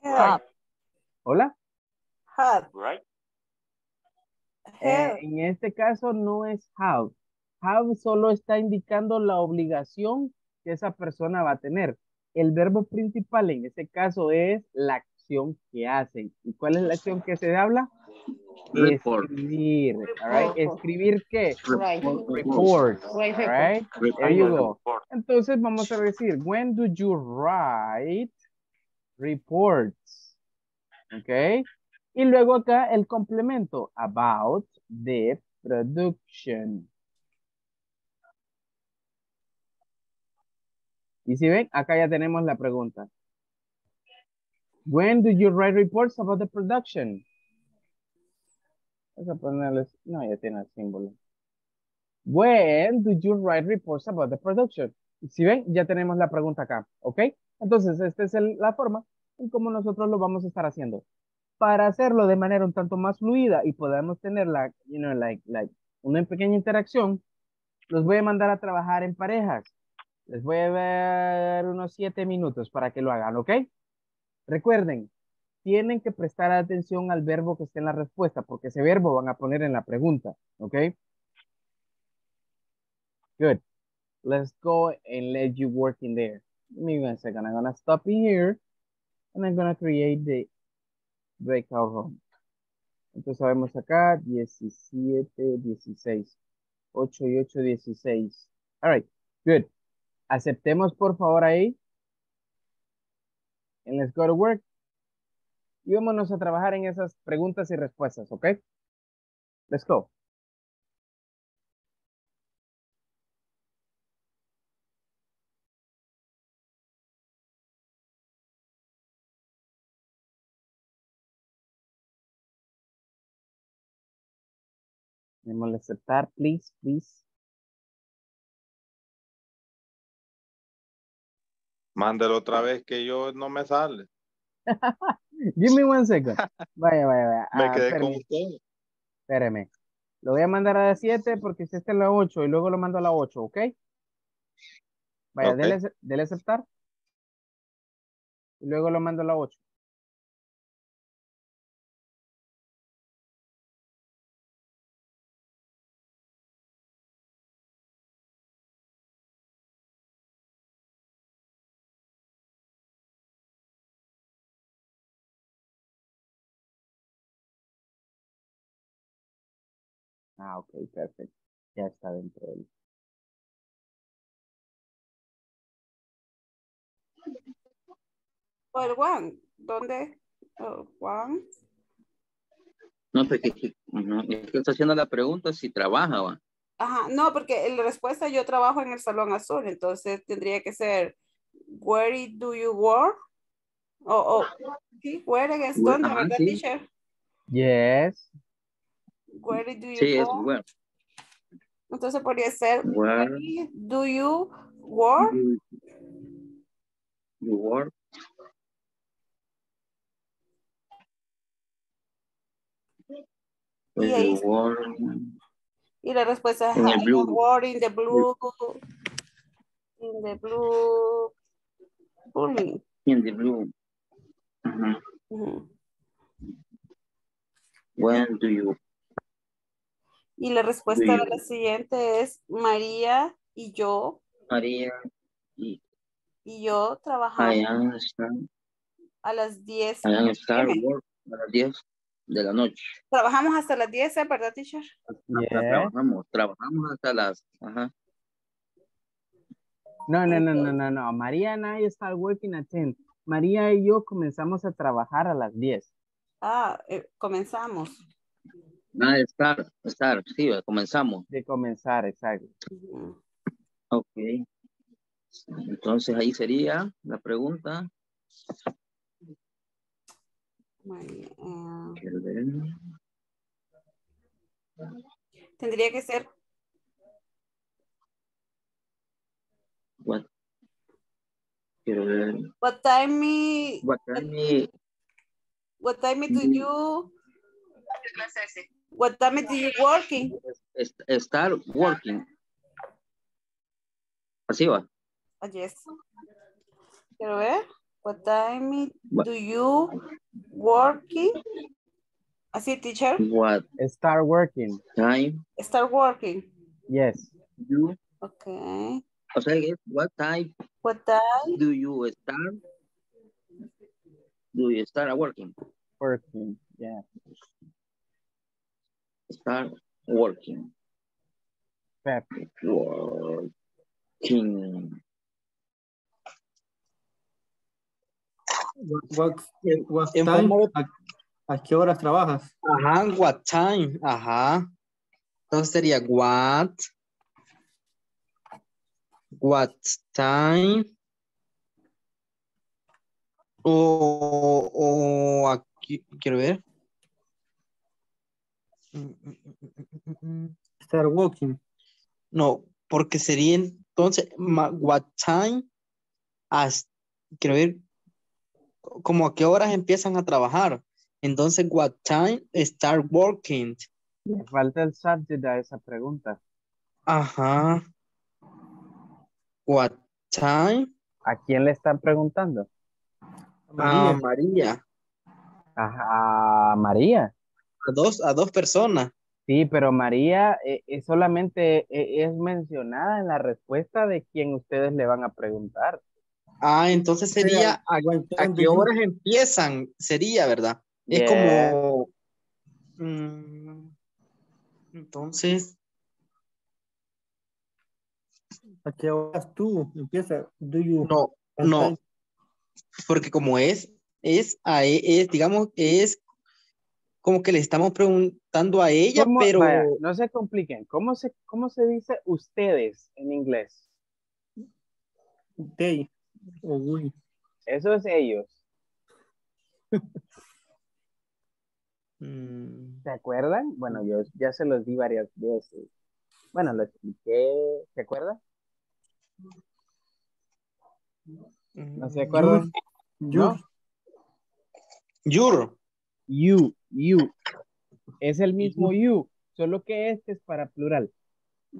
Have. ¿Hola? Have. Right. En este caso no es have. Have solo está indicando la obligación que esa persona va a tener. El verbo principal en este caso es la acción que hacen. ¿Y cuál es la acción que se habla? Report. Escribir. All right. ¿Escribir qué? Report. All right. There you go. Entonces vamos a decir, when do you write reports? Ok. Y luego acá el complemento, about the production. Y si ven, acá ya tenemos la pregunta. When do you write reports about the production? Vamos a ponerles, no, ya tiene el símbolo. When do you write reports about the production? Y si ven, ya tenemos la pregunta acá, ¿ok? Entonces, esta es la forma en cómo nosotros lo vamos a estar haciendo. Para hacerlo de manera un tanto más fluida y podamos tener la, una pequeña interacción, los voy a mandar a trabajar en parejas. Les voy a dar unos 7 minutos para que lo hagan, ¿ok? Recuerden, tienen que prestar atención al verbo que esté en la respuesta, porque ese verbo van a poner en la pregunta, ¿ok? Good. Let's go and let you work in there. Give me one second. I'm gonna stop in here and I'm gonna create the breakout room. Entonces vemos acá 17, 16. 8 y 8, 16. All right, good. Aceptemos por favor ahí. And let's go to work. Y vámonos a trabajar en esas preguntas y respuestas, ¿ok? Let's go. Démosle aceptar, please, please. Mándalo otra vez que yo no me sale. Give me one second. Vaya, vaya, vaya. Me quedé espérame. Con usted. Espéreme. Lo voy a mandar a la 7 porque si está en la 8 y luego lo mando a la 8, ¿ok? Vaya, okay. Dele aceptar. Y luego lo mando a la 8. Ah, ok, perfecto. Ya está dentro de él. O el Juan, ¿dónde? Oh, Juan. No, porque es que está haciendo la pregunta si trabaja, Juan. Ajá, no, porque la respuesta yo trabajo en el Salón Azul, entonces tendría que ser where do you work? Sí, where es donde, ¿verdad, sí. Teacher? Yes. Where do you sí, work? Where. Entonces podría ser where do you work? You work. Y, ahí, work. Y la respuesta es in the blue. In the blue. In the blue. Uh-huh. Uh-huh. When do you? Y la respuesta de la siguiente es María y yo. María y yo trabajamos a las 10. A las 10 de la noche. Trabajamos hasta las 10, ¿verdad, teacher? Yeah. Trabajamos hasta las... Ajá. No. María and I start working at 10. María y yo comenzamos a trabajar a las 10. Ah, comenzamos. Ah, estar, sí, comenzamos. De comenzar, exacto. Ok. Entonces ahí sería la pregunta. Tendría que ser. What? Quiero ver. What time do you? What time do you working? Start working. Así va. Oh, yes. Quiero ver. What time do you working? Así, teacher. What? Start working. Time. Start working. Yes. You. Okay. O sea, what time do you start working? Working. Yeah. Start working. Perfect. Working. What time? ¿A qué horas trabajas? Ajá, what time? Ajá. Entonces sería what time? O aquí, quiero ver. Start working. No, porque sería entonces what time as, quiero ver como a qué horas empiezan a trabajar. Entonces what time start working. Me falta el subject a esa pregunta. Ajá. What time. ¿A quién le están preguntando? A María. Ajá, a María. A dos personas. Sí, pero María solamente es mencionada en la respuesta de quien ustedes le van a preguntar. Ah, entonces sería a qué horas empiezan, sería, ¿verdad? Es yes. Como... entonces... ¿A qué horas tú empiezas? No, porque como es digamos, es como que le estamos preguntando a ella, pero... Vaya, no se compliquen. ¿Cómo se dice ustedes en inglés? They. Oh, uy. Eso es ellos. ¿Se acuerdan? Bueno, yo ya se los di varias veces. Bueno, lo expliqué. ¿Se acuerdan? ¿No se acuerdan? Yo. Your. You. Es el mismo you, solo que este es para plural.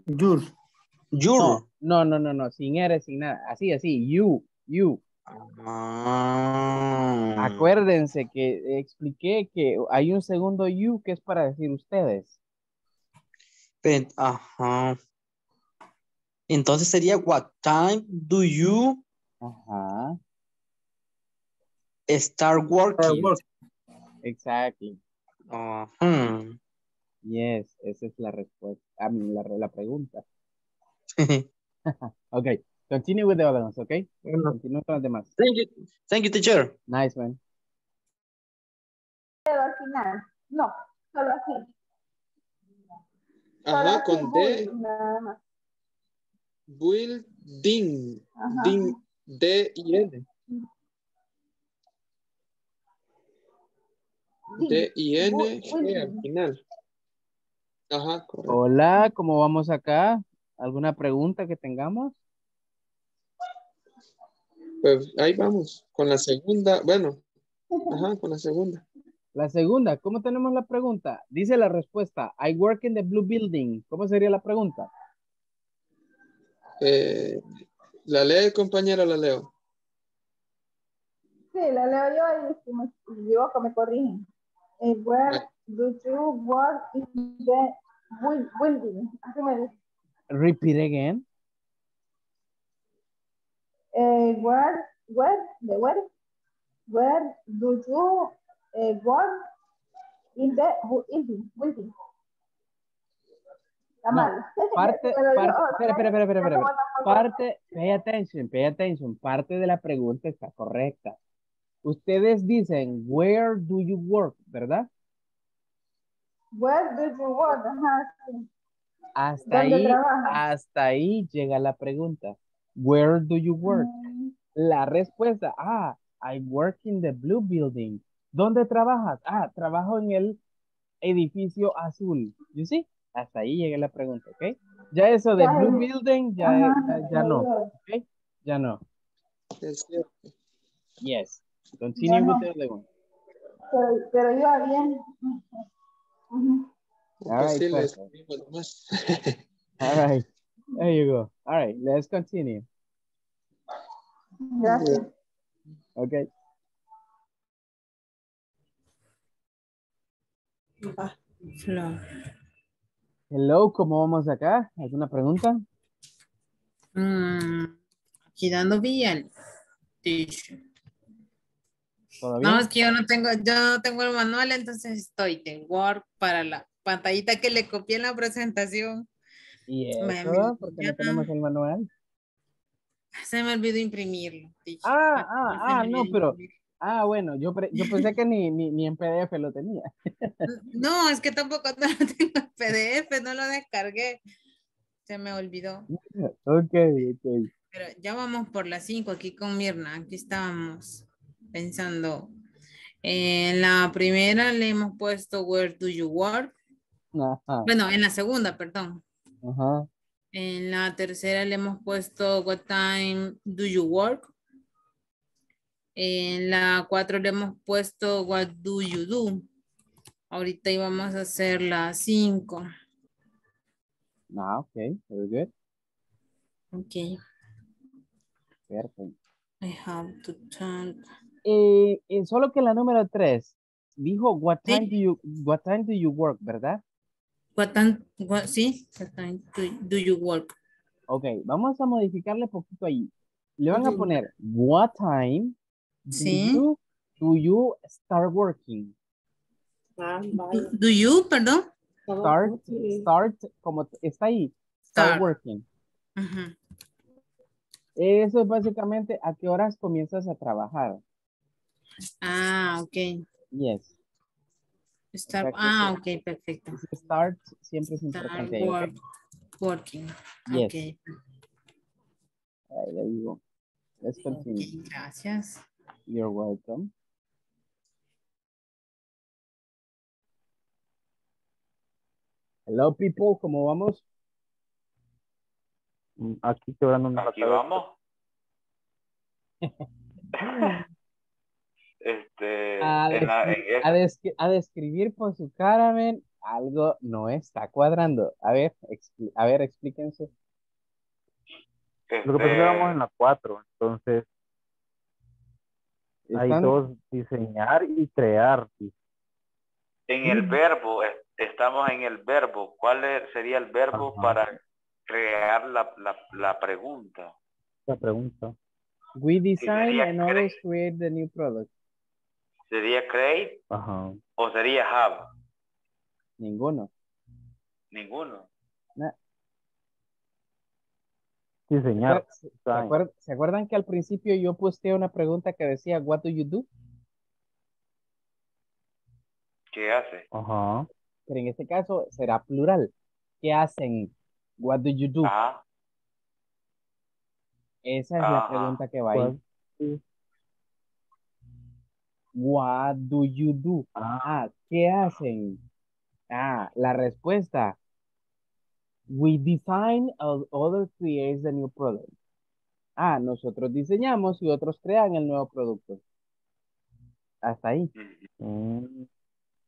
Your. No, sin R, sin nada. Así, you. Ah. Acuérdense que expliqué que hay un segundo you que es para decir ustedes. Ajá. Entonces sería what time do you start working? Exactly. Uh-huh. Yes, esa es la respuesta. I mean, la pregunta. Okay, continue with the other ones, okay? Continue con los demás. Thank you, teacher. Nice, man. Pero al final, no, solo así. Ajá, con D. Nada más. Building. D y N. D y N al final. Ajá. Correcto. Hola, ¿cómo vamos acá? ¿Alguna pregunta que tengamos? Pues ahí vamos, con la segunda, bueno. Ajá, con la segunda. La segunda, ¿cómo tenemos la pregunta? Dice la respuesta, I work in the blue building. ¿Cómo sería la pregunta? ¿La lee el compañero o la leo? Sí, la leo yo y yo que me corrigen. Where do you work in the blue building? Así me dice. Repeat again. Where do you work in the building? Está mal. No, espera. Pay attention. Parte de la pregunta está correcta. Ustedes dicen, where do you work, ¿verdad? Where do you work? Ajá. Hasta ahí llega la pregunta. Where do you work? La respuesta, I work in the blue building. ¿Dónde trabajas? Trabajo en el edificio azul. You see? Hasta ahí llega la pregunta, ¿ok? Ya eso de blue building, ya no. ¿Ok? Ya no. Yes. Continue with the other one. Pero yo bien. All right, there you go. All right, let's continue. Gracias. Okay. Hello. Hello, ¿cómo vamos acá? ¿Alguna pregunta? Aquí dando bien. No, es que yo no tengo el manual, entonces estoy en Word para la pantallita que le copié en la presentación. ¿Y eso? ¿Por qué no tenemos el manual? Se me olvidó imprimirlo. Bueno, yo pensé que ni en PDF lo tenía. No, es que tampoco no lo tengo en PDF, no lo descargué. Se me olvidó. Ok. Pero ya vamos por las 5 aquí con Mirna, aquí estábamos pensando. En la primera le hemos puesto where do you work. Ajá. Bueno, en la segunda, perdón. Ajá. En la tercera le hemos puesto what time do you work. En la 4 le hemos puesto what do you do. Ahorita íbamos a hacer la 5. Ok, very good. Ok. Perfect. I have to turn... solo que la número 3 dijo what time do you work, ¿verdad? What sí, exactamente. Do you work? Ok, vamos a modificarle poquito ahí. Le van a poner, what time do you start working? Ah, vale. Do you, perdón. Start, como está ahí. Start working. Uh-huh. Eso es básicamente a qué horas comienzas a trabajar. Ah, ok. Yes. Start, ah, ok, perfecto. Start siempre es importante. Working. Yes. Okay. Ahí le digo. Let's continue. Okay, gracias. You're welcome. Hello, people. ¿Cómo vamos? Aquí quebrando una cabeza. Aquí vamos. A describir por su cara, ven, algo no está cuadrando. A ver, explíquense. Lo que pasa es que vamos en la 4, entonces hay dos, diseñar y crear. En el verbo, estamos en el verbo. ¿Cuál sería el verbo para crear la pregunta? La pregunta. We design and always create the new product. ¿Sería create? Ajá. ¿O sería have? Ninguno. ¿Ninguno? No. Sí, señor. ¿Se acuerdan que al principio yo posteé una pregunta que decía, what do you do? ¿Qué hace? Ajá. Pero en este caso será plural. ¿Qué hacen? What do you do? Ajá. Esa es la pregunta que va ahí. Sí. What do you do? Ah, ¿qué hacen? Ah, la respuesta. We design and others create the new product. Ah, nosotros diseñamos y otros crean el nuevo producto. Hasta ahí.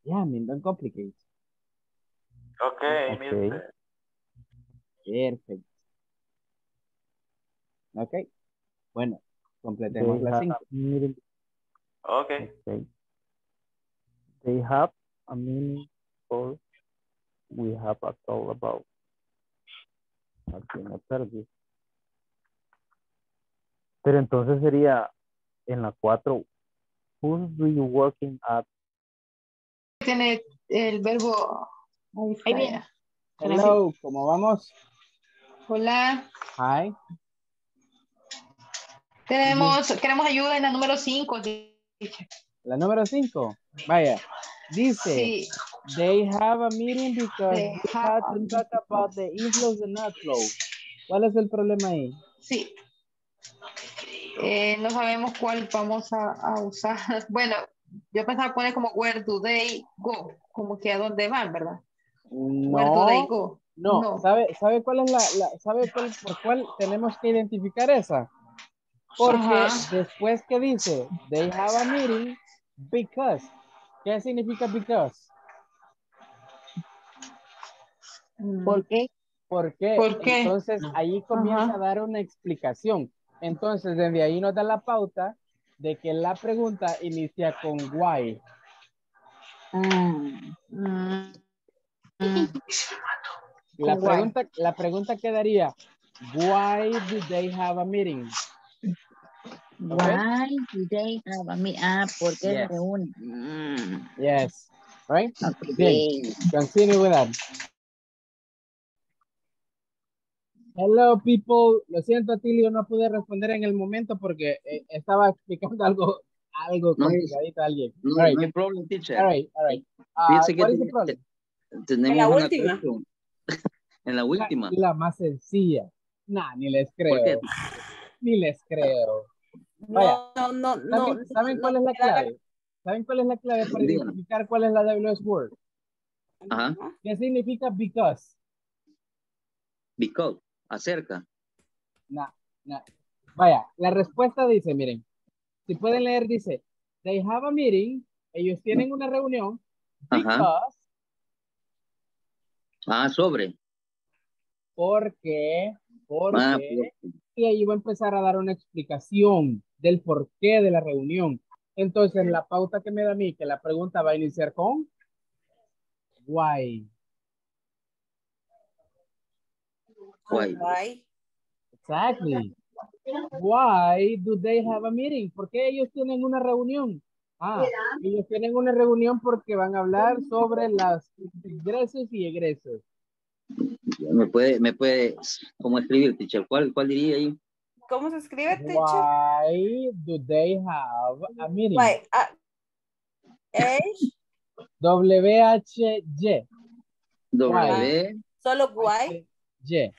Yeah, I mean, don't complicate. Okay. Perfecto. Ok. Bueno, completemos la 5. Okay. They have a meaning or we have a thought about. Aquí me perdí. Pero entonces sería en la 4. Who do you working at? Tiene el verbo. Hello, ¿cómo vamos? Hola. Hi. Queremos ayuda en la número 5. La número 5, vaya, dice, sí. They have a meeting because they had to talk about the inflows and outflows. ¿Cuál es el problema ahí? Sí, no sabemos cuál vamos a usar. Bueno, yo pensaba poner como where do they go, como que a dónde van, ¿verdad? No, where do they go. No. ¿Sabe cuál es por cuál tenemos que identificar esa? Porque después que dice, they have a meeting because. ¿Qué significa because? ¿Por qué? ¿Por qué? Entonces ahí comienza a dar una explicación. Entonces desde ahí nos da la pauta de que la pregunta inicia con why. La pregunta quedaría, why do they have a meeting? Why do they have a meeting? Ah, ¿por qué se reúnen? Yes. Right? Okay. Continue with that. Hello, people. Lo siento, Tilio, no pude responder en el momento porque estaba explicando algo complicadito a alguien. No, all right. No problem, teacher. All right. ¿Cuál es el problema? En la última. En la última. La más sencilla. Nah, ni les creo. ¿Por qué? Ni les creo. Vaya, no. ¿Saben cuál es la clave? ¿Saben cuál es la clave para identificar cuál es la WH word? Ajá. ¿Qué significa because? Because, acerca. No. Vaya, la respuesta dice, miren, si pueden leer, dice, they have a meeting, ellos tienen una reunión, because. Ah, sobre. Porque. Y ahí va a empezar a dar una explicación del porqué de la reunión. Entonces, la pauta que me da a mí, que la pregunta va a iniciar con why. Why? Exactly. Why do they have a meeting? ¿Por qué ellos tienen una reunión? Ah, ellos tienen una reunión porque van a hablar sobre las ingresos y egresos. Me puede, ¿cómo escribir, teacher? ¿Cuál diría ahí? ¿Cómo se escribe, teacher? Why do they have a meeting? Why? W-H-Y. W. Solo why. Y.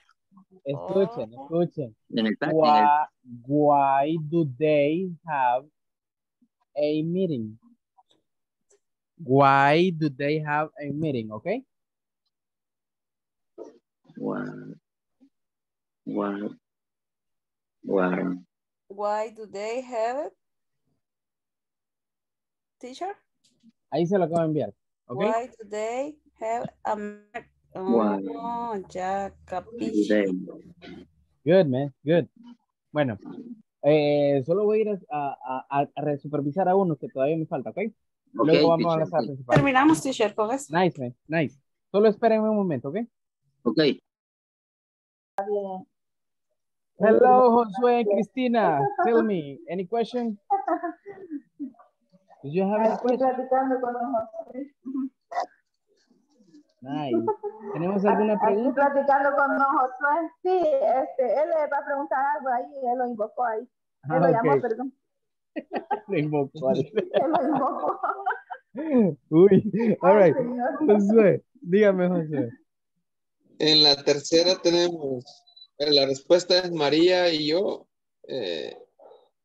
Escuchen. Why do they have a meeting? Why do they have a meeting? Okay. Why do they have it? Teacher? Ahí se lo acabo de enviar. Okay. Why do they have a meeting? Oh, ya capí. Good, man. Good. Bueno. Solo voy a ir a resupervisar a uno que todavía me falta, ¿ok? Okay, luego vamos a pasar principal. Terminamos, teacher, con eso. Nice, man. Nice. Solo espérenme un momento, ¿ok? Ok. Hello, Josué and Cristina. Tell me, any question? Do you have any question? Nice. ¿Tenemos alguna pregunta? Estoy platicando con don Josué. Sí, él le va a preguntar algo ahí. Él lo invocó ahí. Él lo llamó, perdón. Lo invocó. Él lo invocó. Uy, all right. Josué, dígame, Josué. En la tercera tenemos, la respuesta es María y yo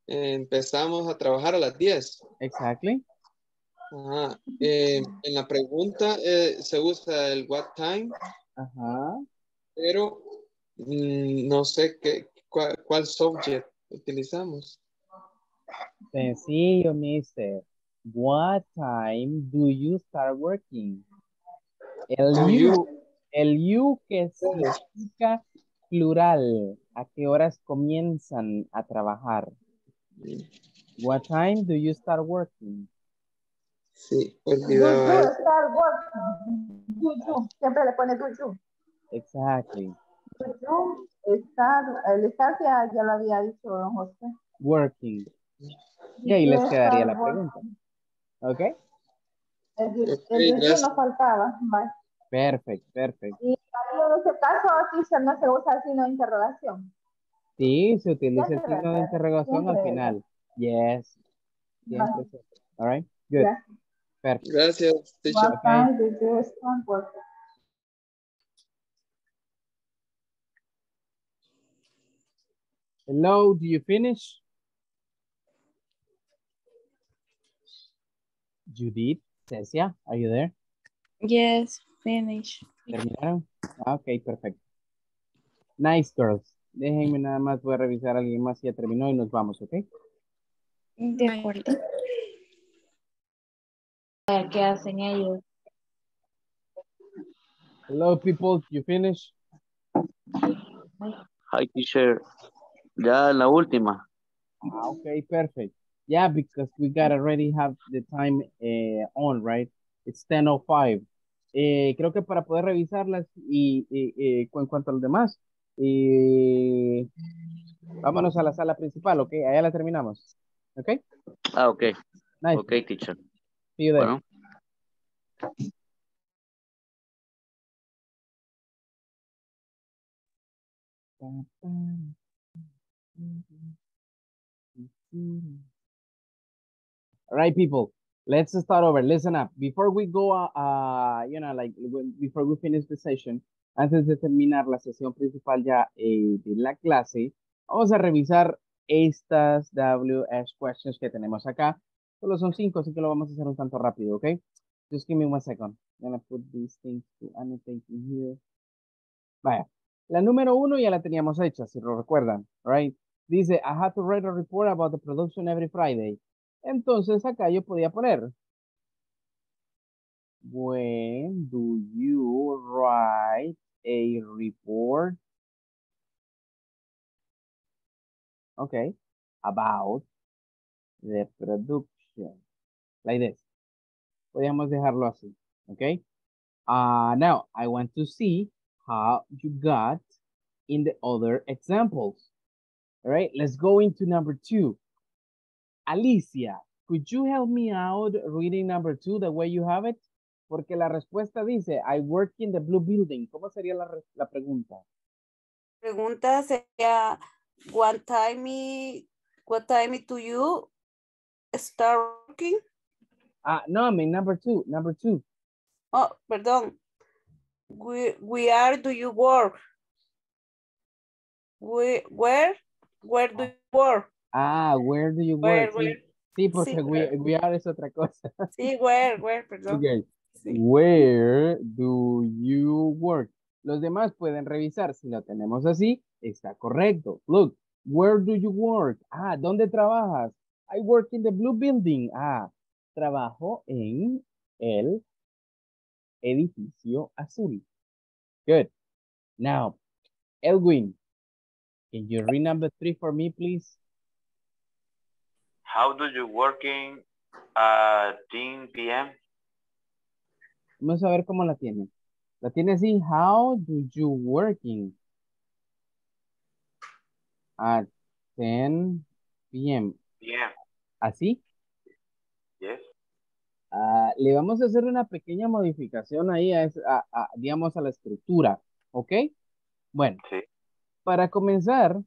empezamos a trabajar a las 10. Exactly. Ajá. En la pregunta se usa el what time. Ajá. Pero no sé cuál subject utilizamos. Sencillo, mister. What time do you start working? El you que significa plural. ¿A qué horas comienzan a trabajar? What time do you start working? Sí, olvidaba. Siempre le pone tú. Exacto. El estar ya lo había dicho don José. Working. Y ahí les quedaría la pregunta. ¿Ok? El no faltaba. Vale. Perfecto. Y en este caso, teacher, no se usa el signo de interrogación. Sí, se utiliza el signo de interrogación al final. Yes. Siempre. All right. Good. Gracias. Perfect. Gracias, teacher. Okay. Hello, do you finish? Judith, Cecia, are you there? Yes, finish. ¿Terminaron? Okay, perfecto. Nice, girls. Déjenme nada más, voy a revisar a alguien más si ya terminó y nos vamos, ¿ok? De acuerdo. ¿Qué hacen ellos? Hello, people. You finish? Hi, teacher. Ya la última. Okay, perfect. Yeah, because we got already have the time on, right? It's 10:05. Creo que para poder revisarlas y en cuanto a los demás, vámonos a la sala principal, ¿ok? Allá la terminamos. ¿Ok? Ah, ok. Nice. Ok, teacher. See you there. Bueno. All right, people, let's start over. Listen up. Before we go, before we finish the session, antes de terminar la sesión principal ya de la clase, vamos a revisar estas WH questions que tenemos acá. Solo son 5, así que lo vamos a hacer un tanto rápido, ¿ok? Just give me one second. I'm gonna put these things to annotate in here. Vaya. La número 1 ya la teníamos hecha, si lo recuerdan, right? Dice, I had to write a report about the production every Friday. Entonces, acá yo podía poner. When do you write a report? Okay. About the production. Like this. Podríamos dejarlo así. Okay. Now, I want to see how you got in the other examples. All right, let's go into number two. Alicia, could you help me out reading number two the way you have it? Porque la respuesta dice, I work in the blue building. ¿Cómo sería la pregunta? Pregunta sería, what time do you start working? No, I mean number two. Oh, perdón. Where do you work? Where do you work? Where do you work? Where? Sí, porque sí, where es otra cosa. Sí, where, perdón. Okay. Sí. Where do you work? Los demás pueden revisar. Si lo tenemos así, está correcto. Look, where do you work? ¿Dónde trabajas? I work in the blue building. Trabajo en el edificio azul. Good. Now, Elwin, can you read number three for me, please? How do you work in 10 p.m.? Vamos a ver cómo la tiene. La tiene así. How do you working at 10 p.m.? Yeah. ¿Así? Yes. Le vamos a hacer una pequeña modificación ahí, digamos, a la estructura. ¿Ok? Bueno, sí. Para comenzar,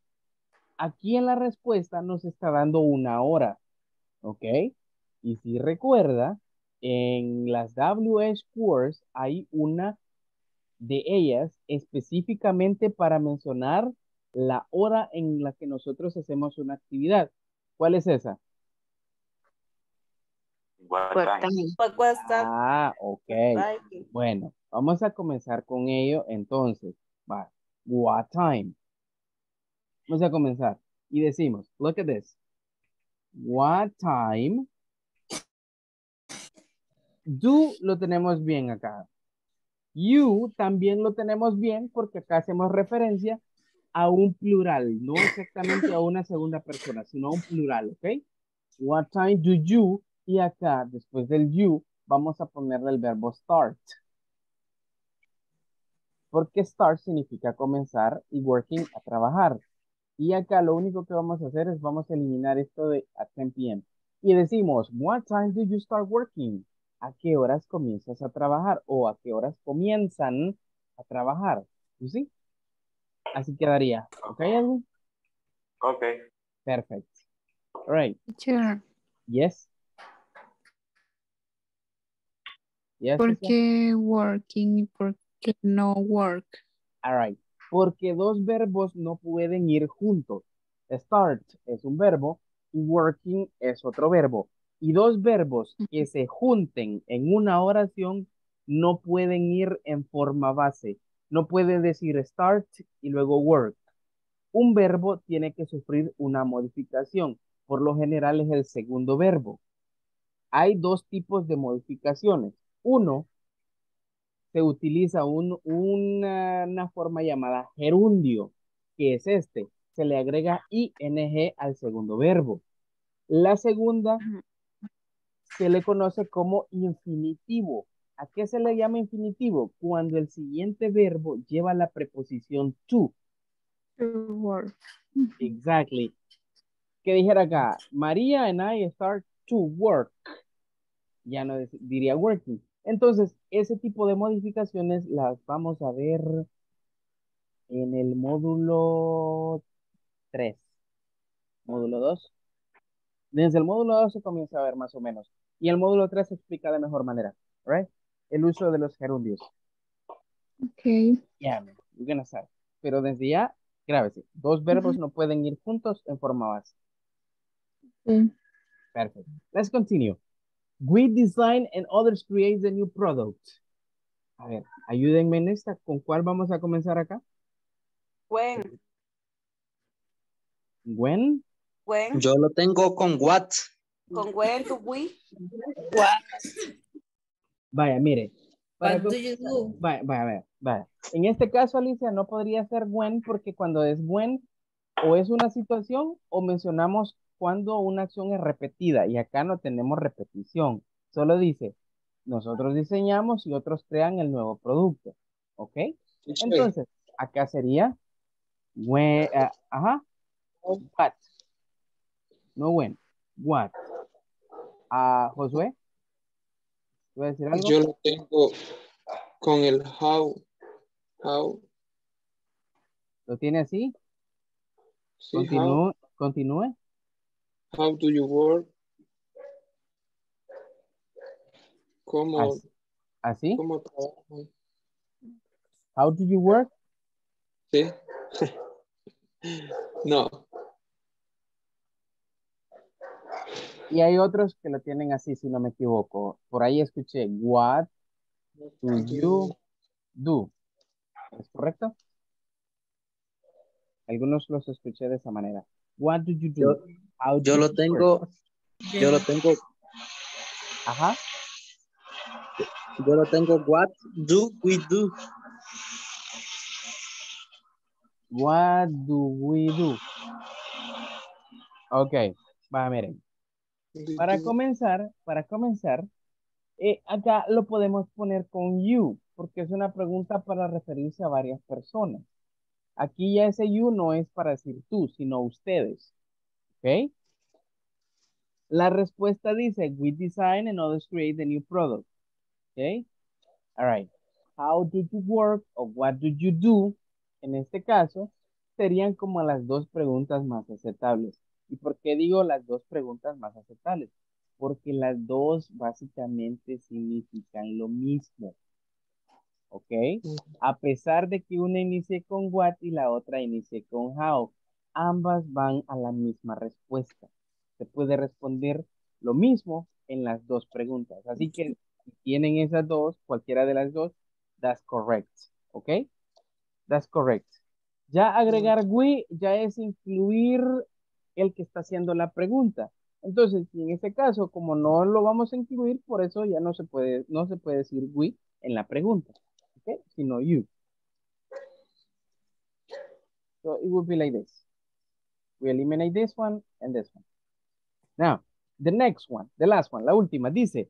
aquí en la respuesta nos está dando una hora. ¿Ok? Y si recuerda, en las WH words hay una de ellas específicamente para mencionar la hora en la que nosotros hacemos una actividad. ¿Cuál es esa? Ok. Bueno, vamos a comenzar con ello entonces. Va. What time? Vamos a comenzar. Y decimos, look at this. What time? Do lo tenemos bien acá. You también lo tenemos bien porque acá hacemos referencia a un plural, no exactamente a una segunda persona, sino a un plural, ¿ok? What time do you? Y acá, después del you, vamos a ponerle el verbo start. Porque start significa comenzar y working a trabajar. Y acá lo único que vamos a hacer es vamos a eliminar esto de at 10 p.m. Y decimos, what time do you start working? ¿A qué horas comienzas a trabajar? O ¿a qué horas comienzan a trabajar? ¿Sí? Así quedaría. ¿Ok, Edwin? Ok. Perfect. All right. Sure. Yes. Yes. ¿Por qué working y por qué no work? All right. Porque dos verbos no pueden ir juntos. Start es un verbo y working es otro verbo. Y dos verbos que se junten en una oración no pueden ir en forma base. No puede decir start y luego work. Un verbo tiene que sufrir una modificación. Por lo general es el segundo verbo. Hay dos tipos de modificaciones. Uno, se utiliza una forma llamada gerundio, que es este. Se le agrega ing al segundo verbo. La segunda se le conoce como infinitivo. ¿A qué se le llama infinitivo? Cuando el siguiente verbo lleva la preposición to. To work. Exactly. Que dijera acá, María and I start to work. Ya no diría working. Entonces, ese tipo de modificaciones las vamos a ver en el módulo 3. Módulo 2. Desde el módulo 2 se comienza a ver más o menos. Y el módulo 3 se explica de mejor manera. Right? El uso de los gerundios. Ok. Yeah, we're gonna start. Pero desde ya, grábese. Dos verbos no pueden ir juntos en forma base. Perfecto. Let's continue. We design and others create the new product. A ver, ayúdenme en esta. ¿Con cuál vamos a comenzar acá? When. When. When. Yo lo tengo con what. Con when to we. What. Vaya, mire. Vaya. En este caso, Alicia, no podría ser when porque cuando es when o es una situación o mencionamos cuando una acción es repetida y acá no tenemos repetición. Solo dice, nosotros diseñamos y otros crean el nuevo producto. ¿Ok? Entonces, acá sería When, what? No when, what? Josué, ¿voy a decir algo? Yo lo tengo con el how. How. ¿Lo tiene así? Sí, continúe. How do you work? ¿Cómo? ¿Así? ¿Cómo trabajo? How do you work? Sí. No. Y hay otros que lo tienen así, si no me equivoco. Por ahí escuché, what do you do? ¿Es correcto? Algunos los escuché de esa manera. What do you do? Yo lo tengo. Ajá. Yo lo tengo, what do we do? What do we do? Ok, va, miren. Para comenzar, acá lo podemos poner con you, porque es una pregunta para referirse a varias personas. Aquí ya ese you no es para decir tú, sino ustedes. Ok. La respuesta dice, we design and others create the new product. Ok. All right. How do you work or what do you do? En este caso, serían como las dos preguntas más aceptables. ¿Y por qué digo las dos preguntas más aceptables? Porque las dos básicamente significan lo mismo. ¿Ok? A pesar de que una inicie con what y la otra inicie con how, ambas van a la misma respuesta. Se puede responder lo mismo en las dos preguntas. Así que si tienen esas dos, cualquiera de las dos, that's correct. ¿Ok? That's correct. Ya agregar we ya es incluir el que está haciendo la pregunta. Entonces, en este caso, como no lo vamos a incluir, por eso ya no se puede decir we en la pregunta, ¿okay? Sino you. So it would be like this. We eliminate this one and this one. Now, the next one, the last one, la última, dice,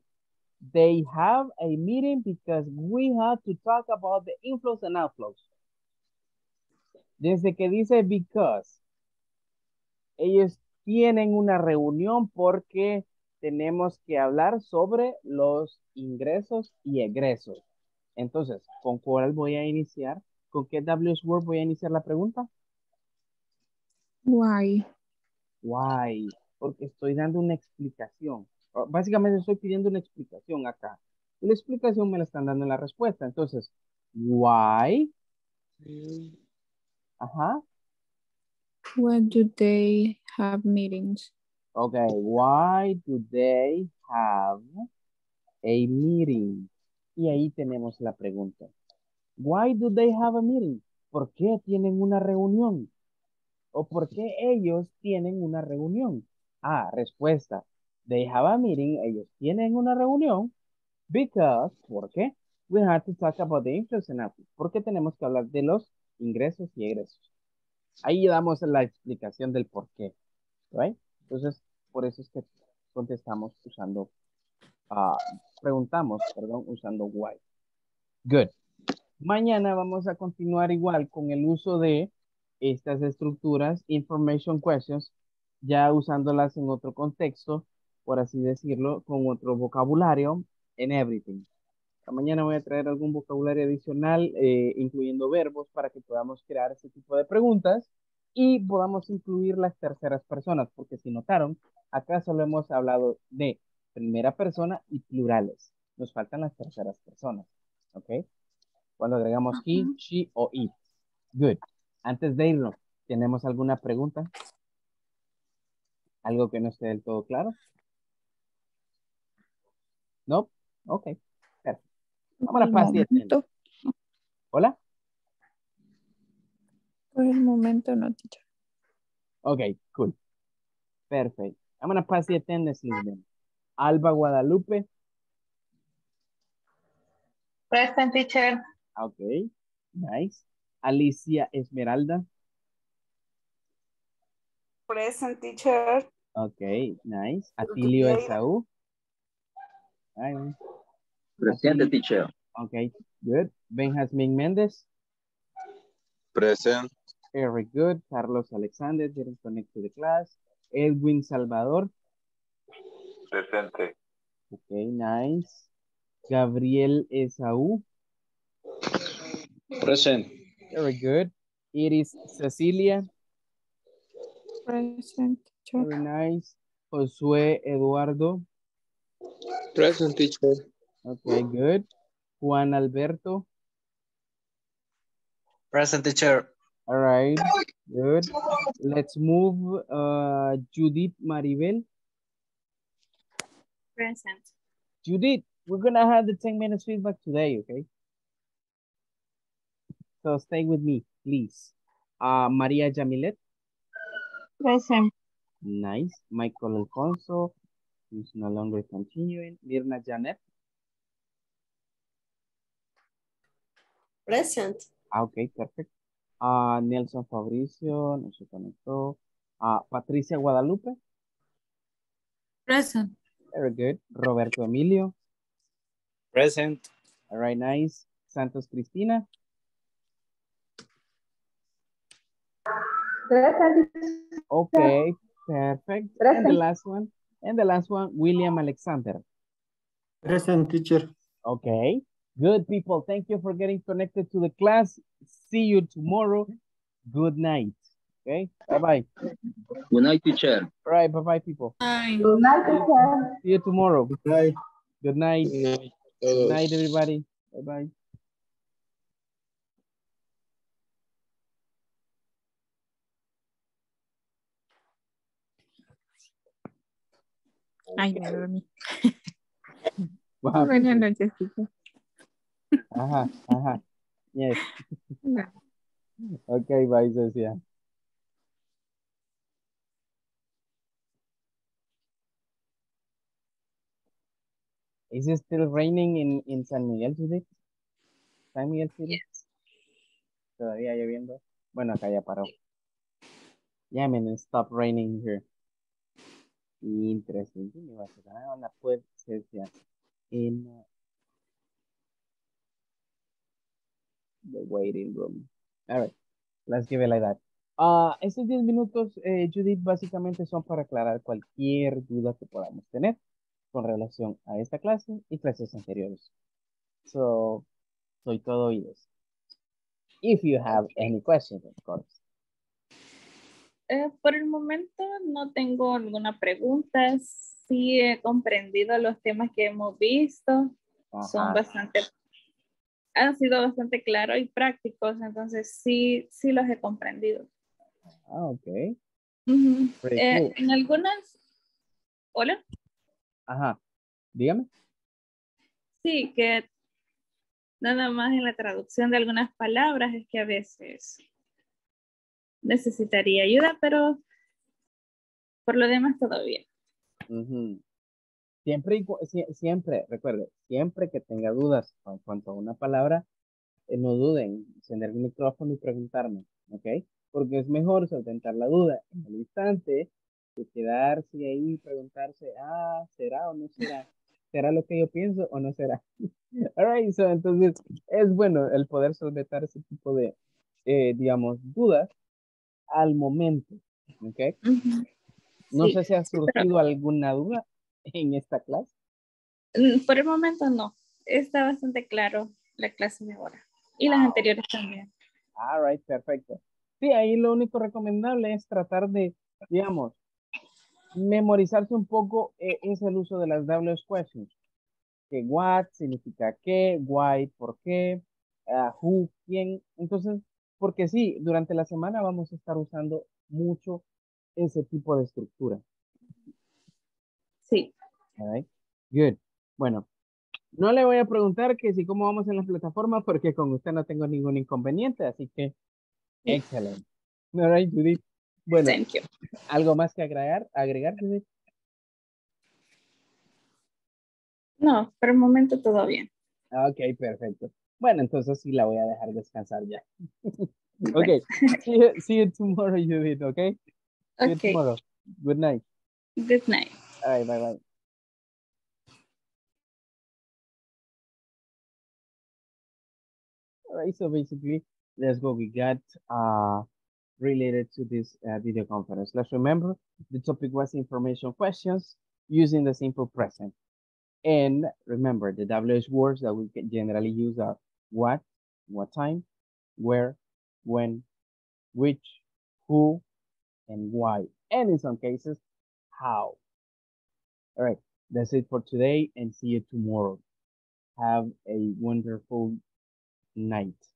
they have a meeting because we have to talk about the inflows and outflows. Desde que dice because, ellos tienen una reunión porque tenemos que hablar sobre los ingresos y egresos. Entonces, ¿con cuál voy a iniciar? ¿Con qué WH word voy a iniciar la pregunta? Why. Why. Porque estoy dando una explicación. Básicamente estoy pidiendo una explicación acá. La explicación me la están dando en la respuesta. Entonces, why. Ajá. When do they have meetings? Okay, why do they have a meeting? Y ahí tenemos la pregunta. Why do they have a meeting? ¿Por qué tienen una reunión? ¿O por qué ellos tienen una reunión? Ah, respuesta. They have a meeting. Ellos tienen una reunión. Because, ¿por qué? We have to talk about the inflows and outflows. Porque tenemos que hablar de los ingresos y egresos. Ahí damos la explicación del por qué. Right? Entonces, por eso es que contestamos usando, preguntamos usando why. Good. Mañana vamos a continuar igual con el uso de estas estructuras, information questions, ya usándolas en otro contexto, por así decirlo, con otro vocabulario, en everything. Mañana voy a traer algún vocabulario adicional, incluyendo verbos, para que podamos crear ese tipo de preguntas y podamos incluir las terceras personas, porque si notaron, acá solo hemos hablado de primera persona y plurales. Nos faltan las terceras personas, ¿ok? Cuando agregamos he, she o it. Good. Antes de irnos, ¿tenemos alguna pregunta? ¿Algo que no esté del todo claro? ¿No? Ok. Vámonos para 7. ¿Hola? Por el momento no, teacher. Ok, cool. Perfecto. I'm going to pass the attendance list. Alba Guadalupe. Present, teacher. Ok, nice. Alicia Esmeralda. Present, teacher. Ok, nice. Atilio Esaú. Nice. Presente, teacher. Ok, good. Benjamín Méndez. Present. Eric Good, Carlos Alexander, didn't connect to the class. Edwin Salvador. Presente. Ok, nice. Gabriel Esaú. Present. Very good. Iris Cecilia. Present. Very nice. Josué Eduardo. Present, teacher. Okay, good. Juan Alberto. Present, teacher. All right, good. Let's move. Judith Maribel. Present. Judith, we're gonna have the 10 minutes feedback today, okay? So stay with me, please. Maria Jamilet. Present. Nice. Michael Alfonso, who's no longer continuing. Mirna Janet. Present. Okay, perfect. Nelson Fabricio, no se conectó. Patricia Guadalupe. Present. Very good. Roberto Emilio. Present. All right, nice. Santos Cristina. Present. Okay, perfect. Present. And the last one, William Alexander. Present, teacher. Okay. Good, people. Thank you for getting connected to the class. See you tomorrow. Good night. Okay? Bye-bye. Good night, teacher. All right. Bye-bye, people. Bye. Good night, teacher. See you tomorrow. Good night. Good night. Good night, good night, everybody. Bye-bye. I never me. Buenas noches, teacher. Ajá, ajá. Yes. No. Okay, bye, Cecilia. Is it still raining in San Miguel today? San Miguel City? Yes. Todavía lloviendo. Bueno, acá ya paró. Yeah, man, it stopped raining here. Interesting. Me va a tocar una puerta, Cecilia. In the waiting room. All right, let's give it like that. Estos 10 minutos, Judith, básicamente son para aclarar cualquier duda que podamos tener con relación a esta clase y clases anteriores. So, soy todo oídos. If you have any questions, of course. Por el momento no tengo ninguna pregunta. Sí he comprendido los temas que hemos visto. Ajá. Han sido bastante claros y prácticos, entonces sí los he comprendido. Ah, ok. Uh-huh. Cool. En algunas... ¿Hola? Ajá, dígame. Sí, que nada más en la traducción de algunas palabras es que a veces necesitaría ayuda, pero por lo demás todo bien. Uh-huh. Siempre, recuerde, siempre que tenga dudas en cuanto a una palabra, no duden en encender el micrófono y preguntarme, ¿ok? Porque es mejor solventar la duda en el instante que quedarse ahí y preguntarse, ¿será o no será? ¿Será lo que yo pienso o no será? All right, so, entonces, es bueno el poder solventar ese tipo de, digamos, dudas al momento, ¿ok? No sé si ha surgido alguna duda en esta clase. Por el momento no. Está bastante claro la clase de ahora. Y las anteriores también. All right, perfecto. Sí, ahí lo único recomendable es tratar de, digamos, memorizarse un poco es el uso de las WH questions. Que what significa qué, why, por qué, who, quién. Entonces, porque sí, durante la semana vamos a estar usando mucho ese tipo de estructura. Sí. All right. Good. Bueno, no le voy a preguntar que si cómo vamos en las plataformas porque con usted no tengo ningún inconveniente, así que excelente. All right, Judith. Bueno, thank you. ¿Algo más que agregar, Judith? No, por el momento todo bien. Ok, perfecto. Bueno, entonces sí la voy a dejar descansar ya. Ok, see you tomorrow, Judith, ok? Okay. See you tomorrow. Good night. Good night. All right, bye-bye. All right, so basically, let's go. We got related to this video conference. Let's remember the topic was information questions using the simple present. And remember the WH words that we can generally use are what time, where, when, which, who, and why. And in some cases, how. All right, that's it for today and see you tomorrow. Have a wonderful night.